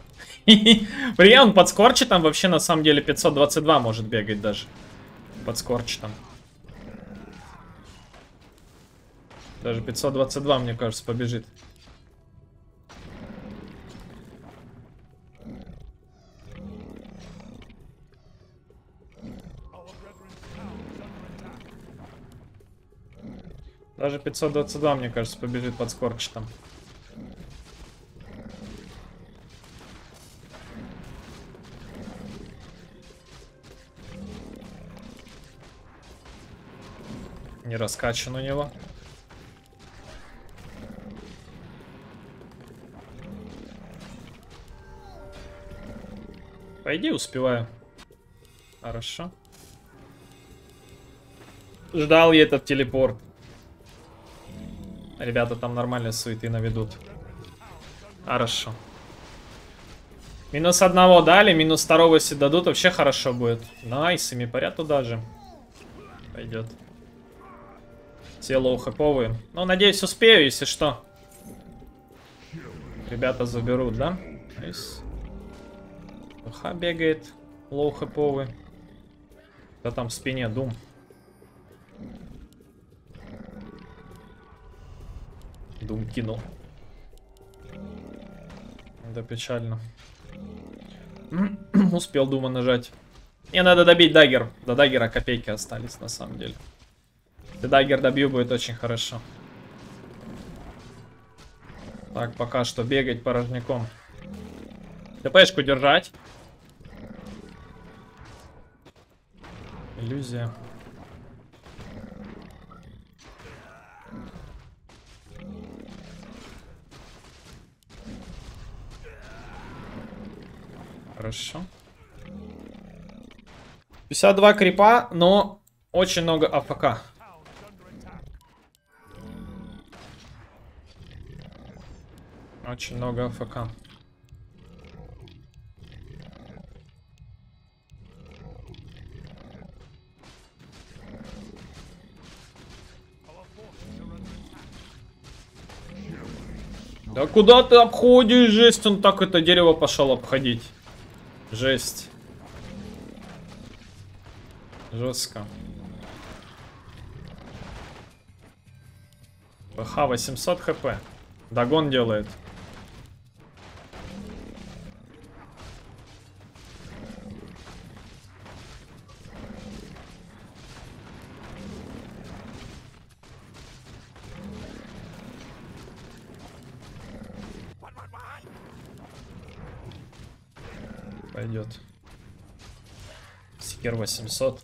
Прям он под скорчетом вообще на самом деле 522 может бегать даже. Под скорчетом. Даже 522, мне кажется, побежит. Даже 522, мне кажется, побежит под скорчетом. Не раскачан у него. Пойди, успеваю. Хорошо. Ждал я этот телепорт. Ребята там нормально суеты наведут. Хорошо. Минус одного дали, минус второго если дадут, вообще хорошо будет. Найс, и Мипаря туда же. Пойдет. Тело ухаповые. Ну, надеюсь, успею, если что. Ребята заберут, да? Найс. Уха бегает. Лоу хэповый. Да там в спине Дум. Дум кинул. Да печально. Успел Дума нажать. Мне надо добить даггер. До даггера копейки остались на самом деле. Если даггер добью, будет очень хорошо. Так, пока что бегать порожняком. ТПшку держать. Иллюзия. Хорошо. 52 крипа, но очень много АФК. Очень много АФК. Да куда ты обходишь, жесть? Он так это дерево пошел обходить. Жесть. Жестко. ПХ 800 хп. Догон делает. Пойдет. Сикер 800.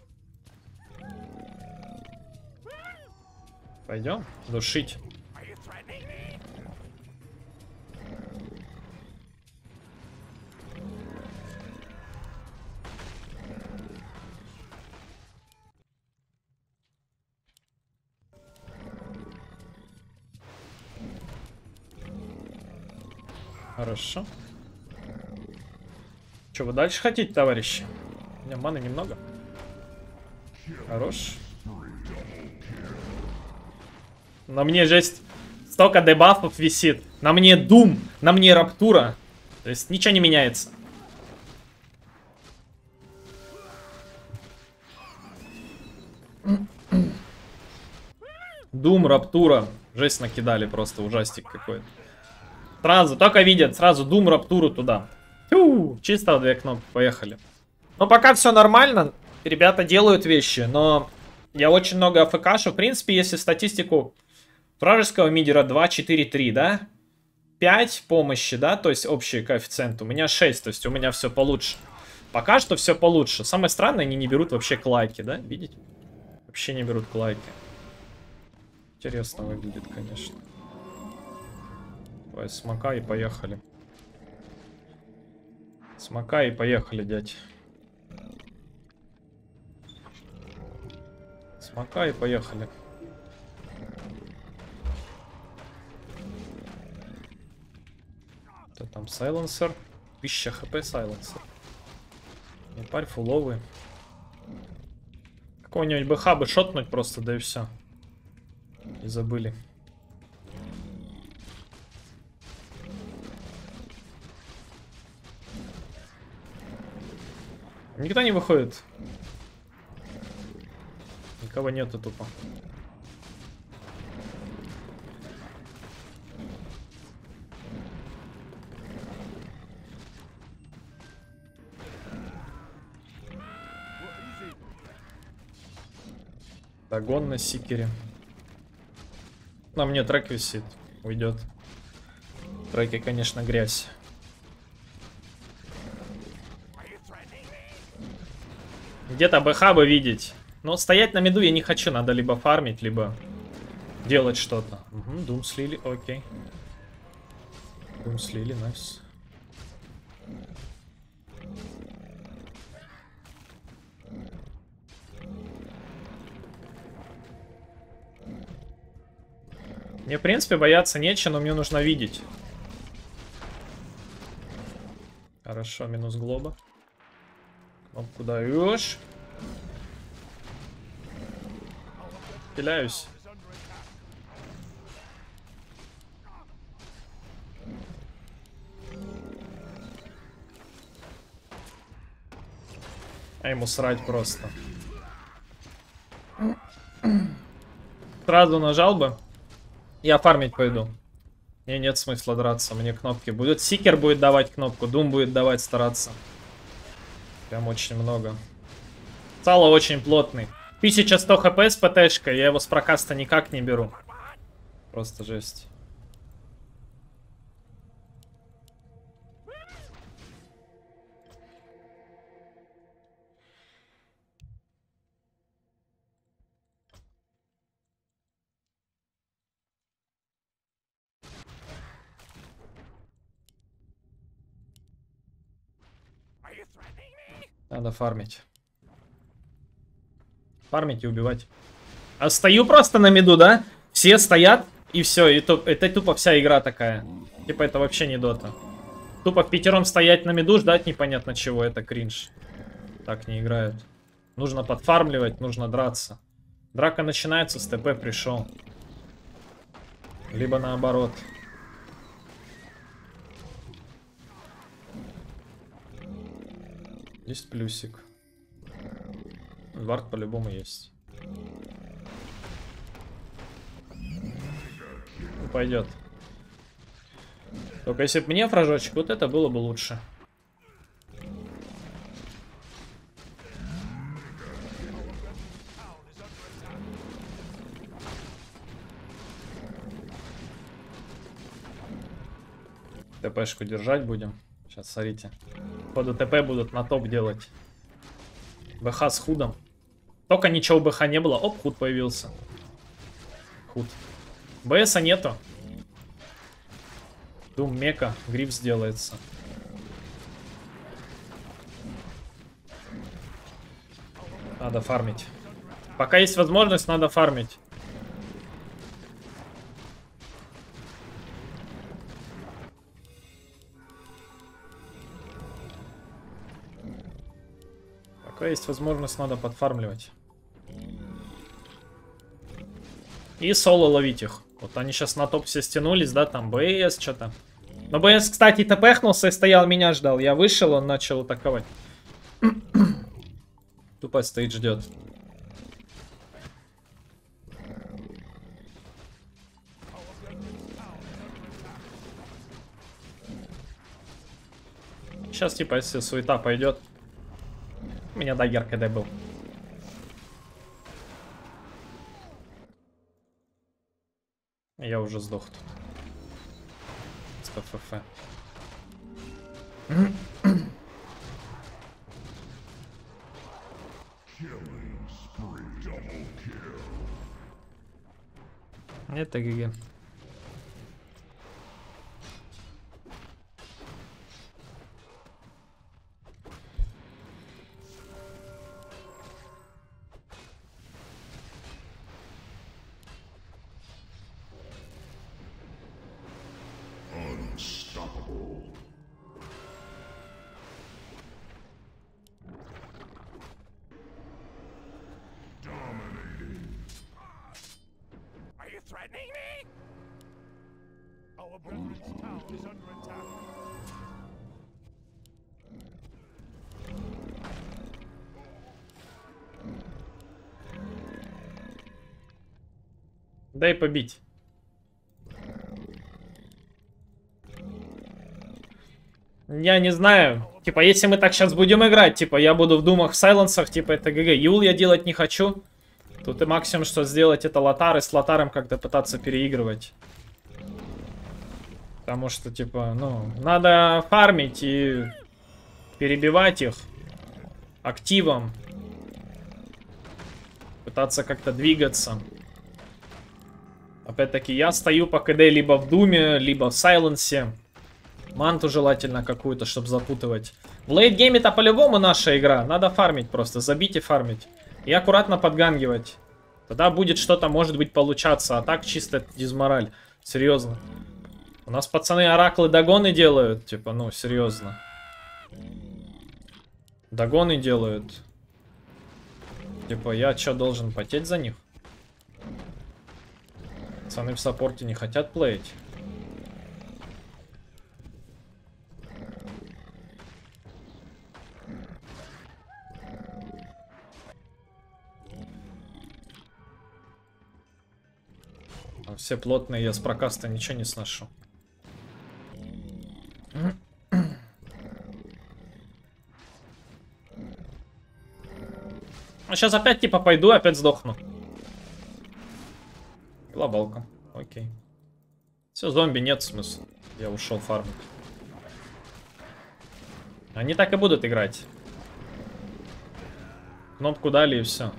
Пойдем душить. Хорошо. Что вы дальше хотите, товарищи? У меня маны немного. Хорош. На мне, жесть, столько дебафов висит. На мне Дум, на мне Раптура. То есть ничего не меняется. Дум, Раптура. Жесть накидали, просто ужастик какой-то. Сразу, только видят, сразу Дум, Раптуру туда. Тю, чисто две кнопки, поехали. Но пока все нормально, ребята делают вещи, но я очень много АФКшу. В принципе, если статистику вражеского мидера 2, 4, 3, да? 5 помощи, да, то есть общий коэффициент. У меня 6, то есть у меня все получше. Пока что все получше. Самое странное, они не берут вообще клайки, да? Видите? Вообще не берут клайки. Интересно выглядит, конечно. Давай смока и поехали. Смока и поехали, дядь. Смока и поехали. Там Сайленсер. 1000 хп Сайленсер. Инвентарь фуловый. Какого-нибудь БХ бы шотнуть просто, да и все. И забыли. Никто не выходит. Никого нету тупо. Догон на Сикере. На мне трек висит. Уйдет. Треки, конечно, грязь. Где-то БХ бы видеть. Но стоять на миду я не хочу. Надо либо фармить, либо делать что-то. Угу, Дум слили, окей. Дум слили, найс. Мне, в принципе, бояться нечего, но мне нужно видеть. Хорошо, минус глоба. Кнопку даешь. Пиляюсь. А ему срать просто. Сразу нажал бы. Я фармить пойду. Мне нет смысла драться, мне кнопки будут. Сикер будет давать кнопку, Дум будет давать стараться. Прям очень много. Сало очень плотный. 1100 хп с ПТ-шкой, я его с прокаста никак не беру. Просто жесть. Надо фармить. Фармить и убивать. А стою просто на миду, да? Все стоят, и все. И это тупо вся игра такая. Типа это вообще не дота. Тупо в пятером стоять на миду, ждать непонятно чего. Это кринж. Так не играют. Нужно подфармливать, нужно драться. Драка начинается, с ТП пришел. Либо наоборот. Есть плюсик. Вард по-любому есть. Ну, пойдет. Только если бы мне фражочек, вот это было бы лучше. ТПшку держать будем. Сейчас, смотрите. По ДТП будут на топ делать. БХ с худом. Только ничего БХ не было. Оп, худ появился. Худ. БСа нету. Дум мека. Гриф сделается. Надо фармить. Пока есть возможность, надо фармить. Есть возможность, надо подфармливать. И соло ловить их. Вот они сейчас на топ все стянулись, да, там БС что-то. Но БС, кстати, тпхнулся и стоял, меня ждал. Я вышел, он начал атаковать. Тупо стоит, ждет. Сейчас, типа, если суета пойдет. У меня дагер КД был. Я уже сдох тут. Стоп, ФФ. Это ГГ. Дай побить. Я не знаю. Типа, если мы так сейчас будем играть, типа, я буду в думах, в сайленсах, типа, это ГГ. Юл я делать не хочу. Тут и максимум, что сделать, это лотары. С лотаром как-то пытаться переигрывать. Потому что, типа, ну, надо фармить и перебивать их активом. Пытаться как-то двигаться. Опять-таки, я стою по КД либо в думе, либо в сайленсе. Манту желательно какую-то, чтобы запутывать. В лейт-гейме это по-любому наша игра. Надо фармить просто, забить и фармить. И аккуратно подгангивать. Тогда будет что-то, может быть, получаться. А так чисто дизмораль. Серьезно. У нас пацаны ораклы догоны делают. Типа, ну, серьезно. Догоны делают. Типа, я что, должен потеть за них? Пацаны в саппорте не хотят плеить. Там все плотные, я с прокаста ничего не сношу. А сейчас опять типа пойду, опять сдохну. Глобалка. Окей. Все, зомби нет смысла. Я ушел фармить. Они так и будут играть. Кнопку дали и все.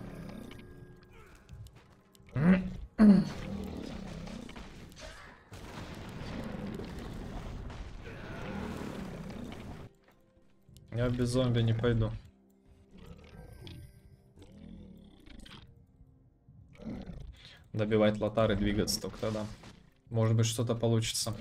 Я без зомби не пойду. Добивать лотары, двигаться только тогда. Может быть, что-то получится.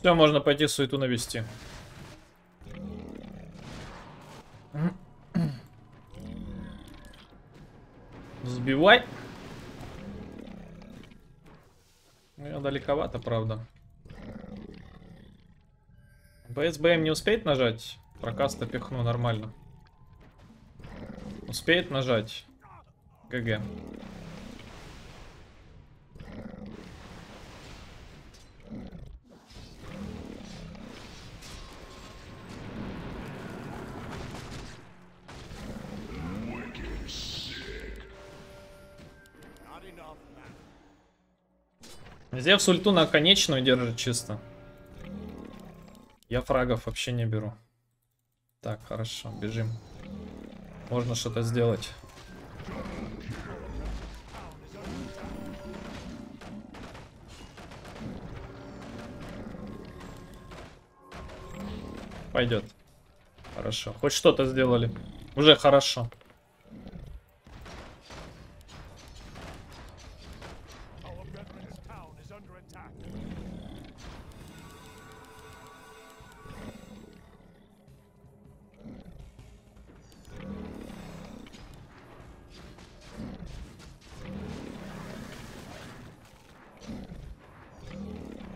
Все, можно пойти суету навести. Сбивай. Я далековато, правда. БСБМ не успеет нажать? Прокаста пихну нормально. Успеет нажать? ГГ. Зевс ульту на конечную держит чисто. Я фрагов вообще не беру. Так, хорошо, бежим. Можно что-то сделать. Пойдет. Хорошо. Хоть что-то сделали. Уже хорошо.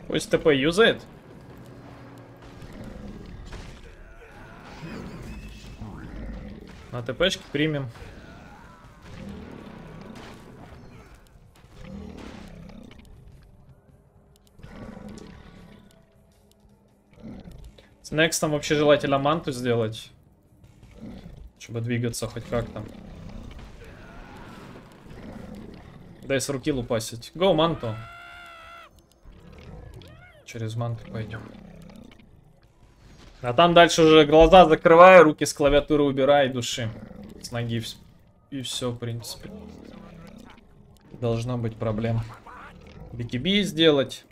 Пусть ТП юзает. На ТПшке примем. С Некстом вообще желательно манту сделать, чтобы двигаться хоть как-то. Дай с руки лупасить. Гоу, манту. Через манту пойдем. А там дальше уже глаза закрывай, руки с клавиатуры убирай, души. С ноги. И все, в принципе. Должна быть проблема. Бикиби сделать.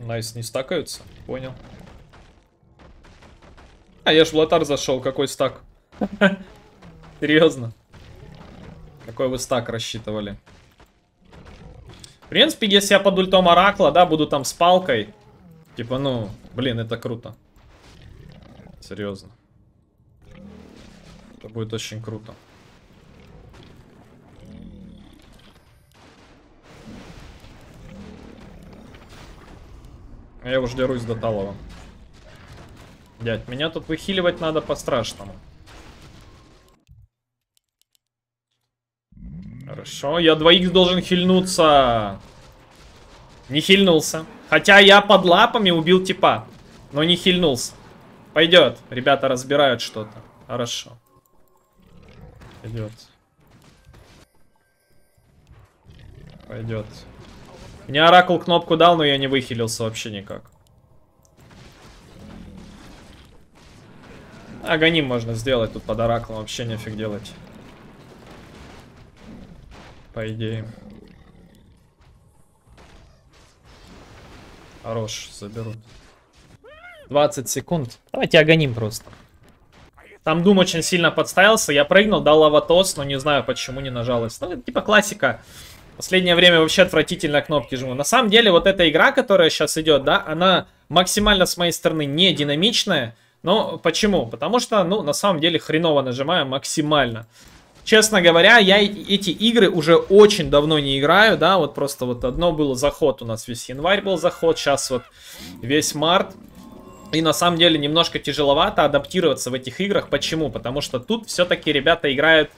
Найс, не стакаются. Понял. А, я ж в лотар зашел. Какой стак? Серьезно? Какой вы стак рассчитывали? В принципе, если я под ультом Оракла, да, буду там с палкой. Типа, ну, блин, это круто. Серьезно. Это будет очень круто. Я уже дерусь до талого. Дядь, меня тут выхиливать надо по-страшному. Хорошо, я двоих должен хильнуться. Не хильнулся. Хотя я под лапами убил типа, но не хильнулся. Пойдет. Ребята разбирают что-то. Хорошо. Пойдет. Пойдет. Мне Оракул кнопку дал, но я не выхилился вообще никак. Агоним можно сделать тут под Ораклом. Вообще нефиг делать. По идее. Хорош, заберут. 20 секунд. Давайте агоним просто. Там Дум очень сильно подставился. Я прыгнул, дал лаватос, но не знаю, почему не нажалось. Ну, это типа классика. Последнее время вообще отвратительно кнопки жму. На самом деле, вот эта игра, которая сейчас идет, да, она максимально с моей стороны не динамичная. Но почему? Потому что, ну, на самом деле, хреново нажимаю максимально. Честно говоря, я эти игры уже очень давно не играю, да, вот просто вот одно было заход, у нас весь январь был заход, сейчас вот весь март. И на самом деле немножко тяжеловато адаптироваться в этих играх. Почему? Потому что тут все-таки ребята играют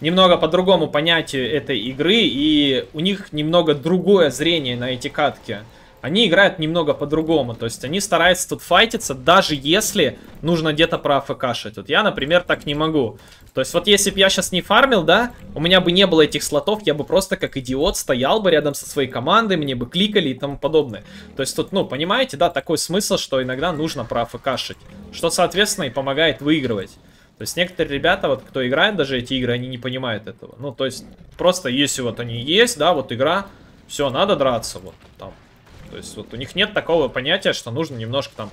немного по другому понятию этой игры, и у них немного другое зрение на эти катки. Они играют немного по-другому, то есть они стараются тут файтиться, даже если нужно где-то проафкашить. Вот я, например, так не могу. То есть вот если бы я сейчас не фармил, да, у меня бы не было этих слотов, я бы просто как идиот стоял бы рядом со своей командой, мне бы кликали и тому подобное. То есть тут, ну, понимаете, да, такой смысл, что иногда нужно проафкашить, что, соответственно, и помогает выигрывать. То есть некоторые ребята, вот кто играет даже эти игры, они не понимают этого. Ну, то есть просто если вот они есть, да, вот игра, все, надо драться вот там. То есть вот у них нет такого понятия, что нужно немножко там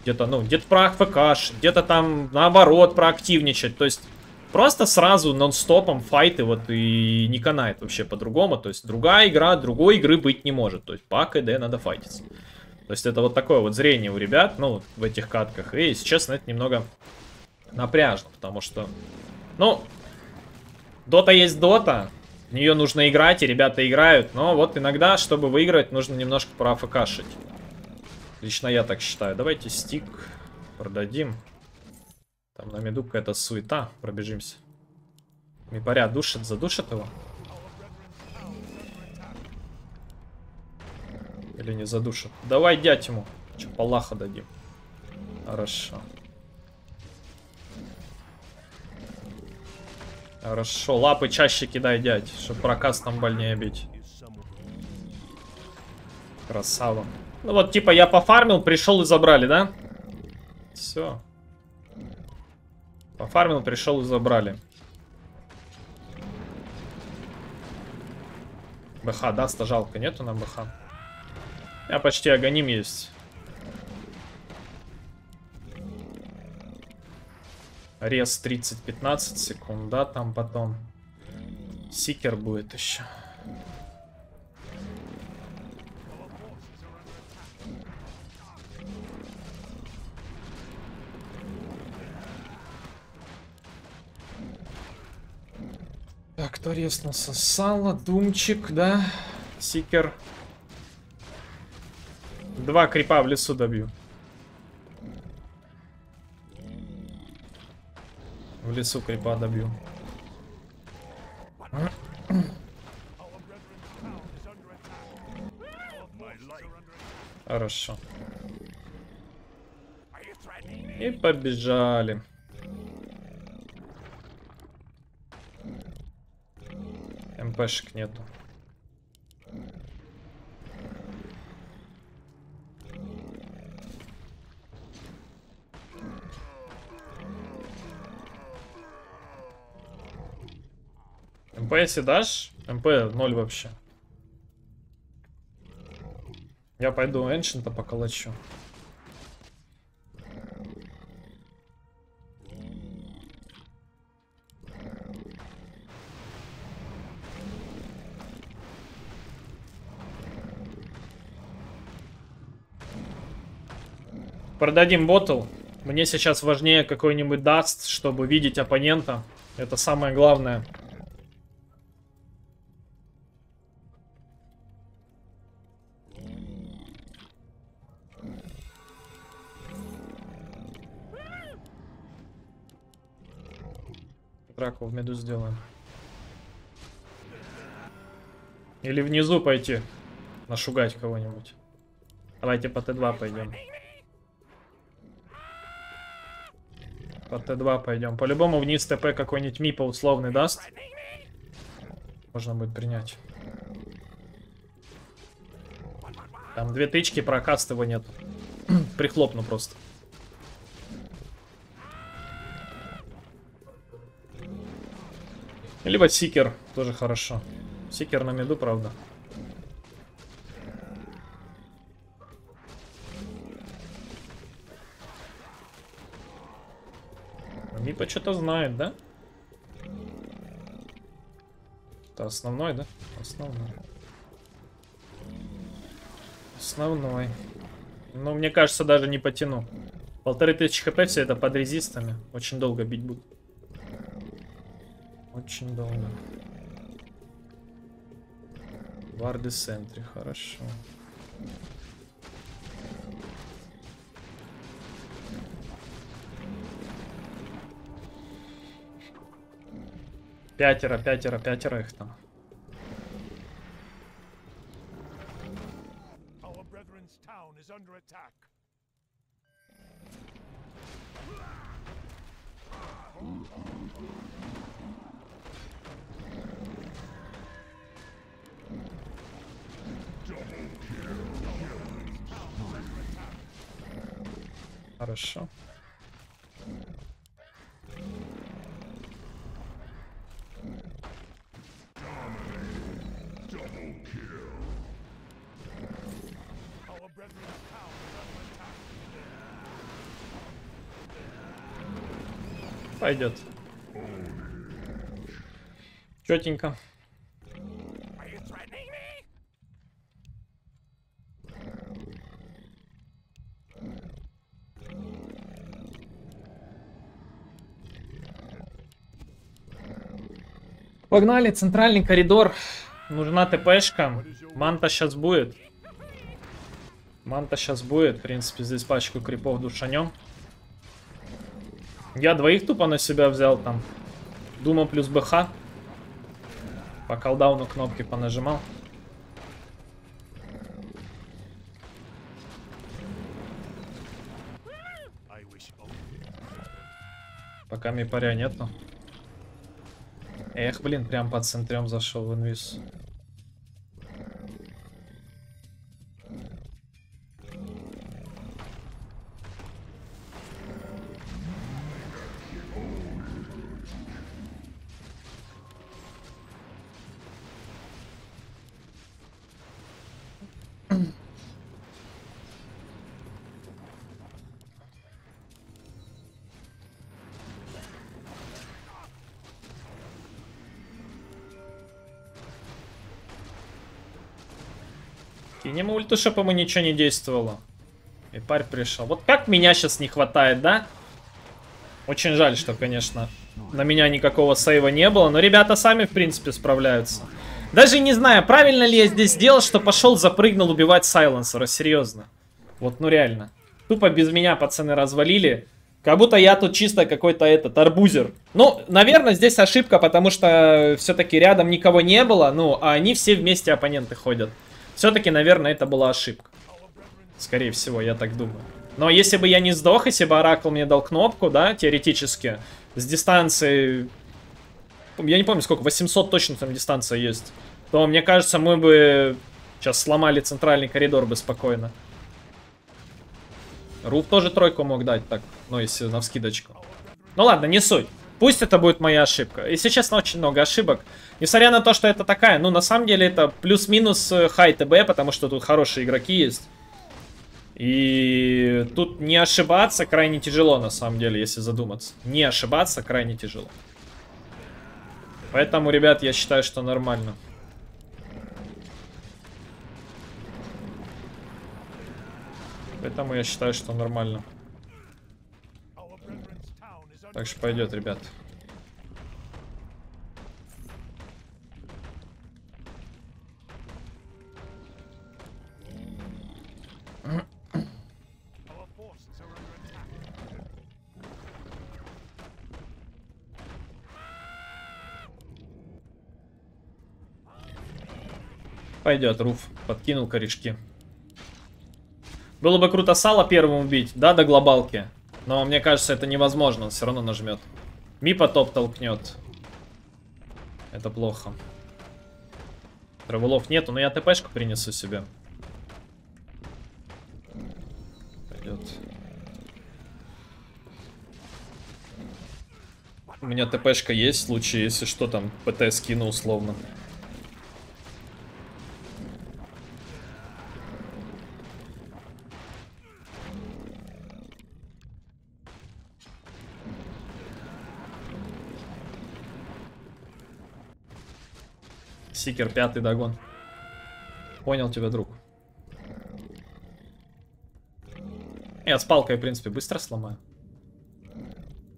где-то, ну, где-то проафкашить, где-то там наоборот проактивничать. То есть просто сразу нон-стопом файты вот и не канает вообще по-другому. То есть другая игра, другой игры быть не может. То есть по КД надо файтиться. То есть это вот такое вот зрение у ребят, ну, в этих катках. И, если честно, это немного напряжно, потому что, ну, дота есть дота. В нее нужно играть, и ребята играют. Но вот иногда, чтобы выиграть, нужно немножко проафкашить. Лично я так считаю. Давайте стик продадим. Там на миду какая-то суета. Пробежимся. Мипаря душит, задушит его? Или не задушит? Давай, дядь, ему. Че, палаха дадим. Хорошо. Хорошо, лапы чаще кидай, дядь, чтобы проказ там больнее бить. Красава. Ну вот, типа, я пофармил, пришел и забрали, да? Все. Пофармил, пришел и забрали. БХ, да, стажалка? Нету нам БХ? У меня почти агоним есть. Рез 30-15 секунд, да, там потом Сикер будет еще. Так, кто рез насосала? Думчик, да? Сикер. Два крипа в лесу добью. В лесу крипа добью. Хорошо. И побежали. МПшек нету. МП если дашь? МП 0 вообще. Я пойду эншента поколочу. Продадим боттл. Мне сейчас важнее какой-нибудь даст, чтобы видеть оппонента. Это самое главное. Драку в меду сделаем. Или внизу пойти нашугать кого-нибудь. Давайте по Т2 пойдем. По Т2 пойдем. По-любому вниз ТП какой-нибудь Мипа условный даст. Можно будет принять. Там две тычки, прокаст его нет. Прихлопну просто. Либо Сикер, тоже хорошо. Сикер на миду, правда. Мипа что-то знает, да? Это основной, да? Основной. Основной. Но мне кажется, даже не потяну. 1500 хп, все это под резистами. Очень долго бить буду. Очень долго. Варды в центре, хорошо. Пятеро их там. Хорошо. Пойдет. Четенько. Погнали, центральный коридор. Нужна ТПшка. Манта сейчас будет. Манта сейчас будет. В принципе, здесь пачку крипов душанем. Я двоих тупо на себя взял там. Дума плюс БХ. По колдауну кнопки понажимал. Пока мипаря нету. Эх, блин, прям под центрем зашел в инвиз. Ему ульту, чтобы ему ничего не действовало. И парь пришел. Вот как меня сейчас не хватает, да? Очень жаль, что, конечно, на меня никакого сейва не было. Но ребята сами, в принципе, справляются. Даже не знаю, правильно ли я здесь сделал, что пошел, запрыгнул убивать Сайленсера. Серьезно. Вот, ну реально. Тупо без меня пацаны развалили. Как будто я тут чисто какой-то арбузер. Ну, наверное, здесь ошибка, потому что все-таки рядом никого не было. Ну, а они все вместе оппоненты ходят. Все-таки, наверное, это была ошибка. Скорее всего, я так думаю. Но если бы я не сдох, если бы Оракул мне дал кнопку, да, теоретически, с дистанции... Я не помню сколько, 800 точно там дистанция есть. То, мне кажется, мы бы сейчас сломали центральный коридор бы спокойно. Руф тоже тройку мог дать, так, ну, если навскидочку. Ну ладно, не суть. Пусть это будет моя ошибка. Если честно, очень много ошибок. Несмотря на то, что это такая, ну, на самом деле, это плюс-минус хай ТБ, потому что тут хорошие игроки есть. И тут не ошибаться крайне тяжело, на самом деле, если задуматься. Не ошибаться крайне тяжело. Поэтому, ребят, я считаю, что нормально. Поэтому я считаю, что нормально. Так что пойдет, ребят. Пойдет, Руф. Подкинул корешки. Было бы круто Сала первым убить, да, до глобалки. Но мне кажется, это невозможно, он все равно нажмет. Мипа топ толкнет. Это плохо. Травелов нету, но я ТПшку принесу себе. Пойдет. У меня ТПшка есть в случае, если что, там ПТ скину условно. Сикер, пятый догон. Понял тебя, друг. Я с палкой, в принципе, быстро сломаю.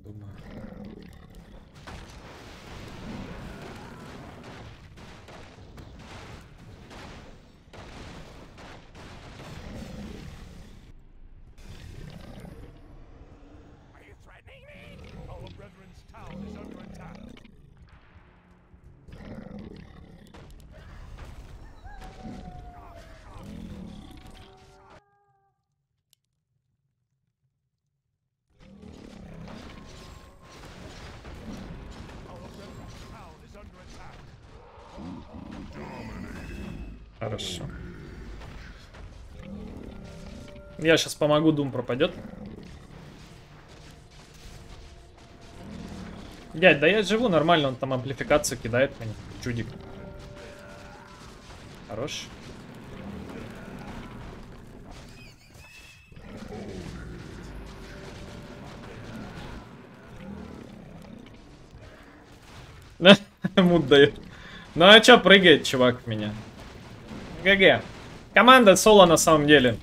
Думаю. Хорошо. Я сейчас помогу, Дум пропадет. Дядь, да я живу нормально, он там амплификацию кидает мне. Чудик. Хорош. Мут дает. Ну а чё прыгает, чувак, в меня? ГГ. Команда соло на самом деле.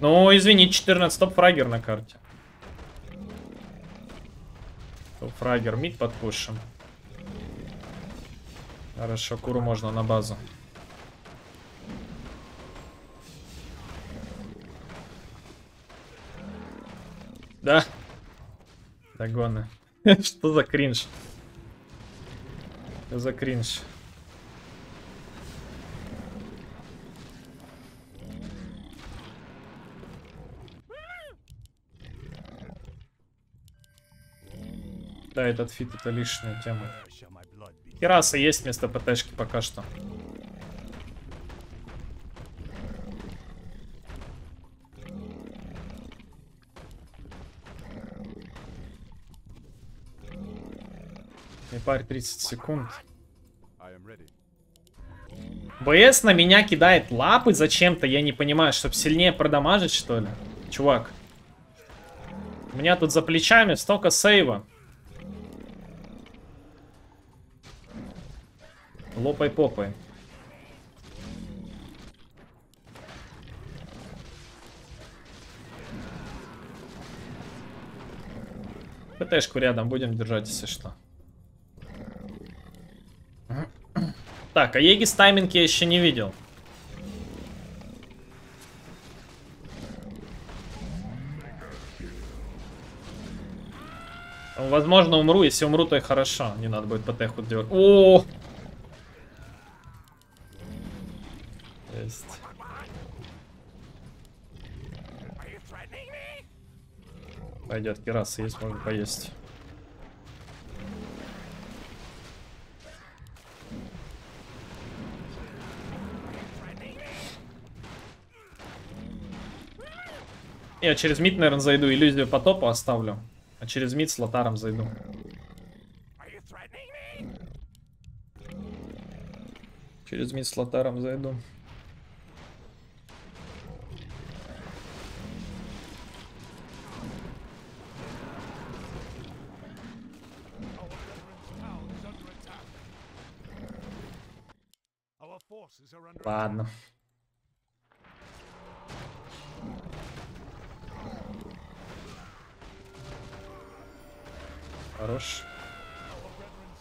Ну, извини, 14 топ-фрагер на карте. Топ-фрагер, мид подпушим. Хорошо, Куру можно на базу. Да. Догоны. Что за кринж? Что за кринж? Да, этот фит это лишняя тема. Кираса есть вместо ПТшки пока что. Не парь, 30 секунд. БС на меня кидает лапы зачем-то, я не понимаю, чтобы сильнее продамажить, что ли? Чувак. У меня тут за плечами столько сейва. Лопай попой. ПТшку рядом будем держать, если что. Так, а Егис тайминг я еще не видел. Возможно, умру. Если умру, то и хорошо. Не надо будет ПТ-ху делать. О! Пойдет, кераса есть, можно поесть. Я через мид, наверное, зайду, иллюзию потопа оставлю, а через мид с лотаром зайду. Через мид с лотаром зайду. Ладно. Хорош.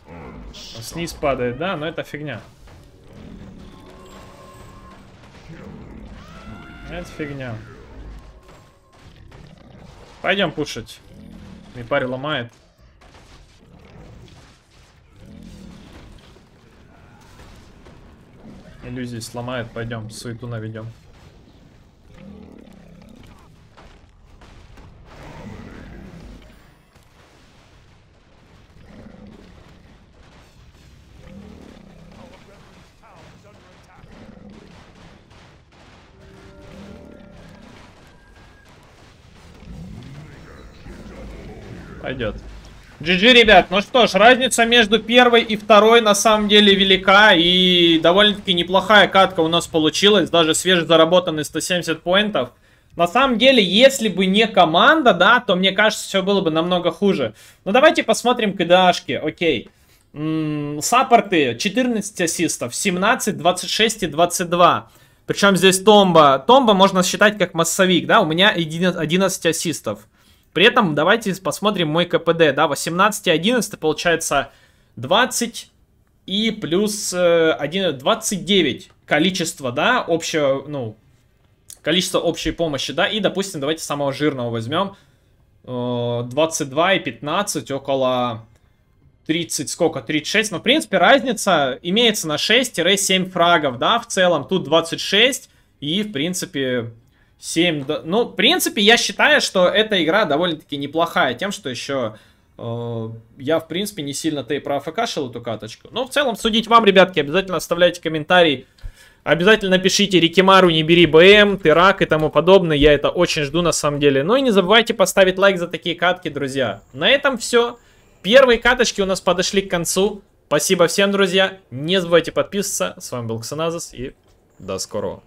Он сниз падает, да, но это фигня. Это фигня. Пойдем пушить. Мипарь ломает. Иллюзии сломает, пойдем, суету наведем. Пойдет. GG, ребят. Ну что ж, разница между первой и второй на самом деле велика. И довольно-таки неплохая катка у нас получилась. Даже свежезаработанные 170 поинтов. На самом деле, если бы не команда, да, то мне кажется, все было бы намного хуже. Но давайте посмотрим кдашки. Окей. Саппорты 14 ассистов, 17, 26 и 22. Причем здесь Томба. Томба можно считать как массовик, да. У меня 11 ассистов. При этом давайте посмотрим мой КПД, да, 18 и 11, получается 20 и плюс 1, 29 количество, да, общего, ну, количество общей помощи, да, и, допустим, давайте самого жирного возьмем, 22 и 15, около 30, сколько, 36, ну, в принципе, разница имеется на 6-7 фрагов, да, в целом, тут 26 и, в принципе... 7, да. Ну, в принципе, я считаю, что эта игра довольно-таки неплохая. Тем, что еще я, в принципе, не сильно тейп АФКшил эту каточку. Но в целом судить вам, ребятки. Обязательно оставляйте комментарий. Обязательно пишите: Рикимару, не бери БМ, ты рак и тому подобное. Я это очень жду, на самом деле. Ну и не забывайте поставить лайк за такие катки, друзья. На этом все. Первые каточки у нас подошли к концу. Спасибо всем, друзья. Не забывайте подписываться. С вами был Ксеназос и до скорого.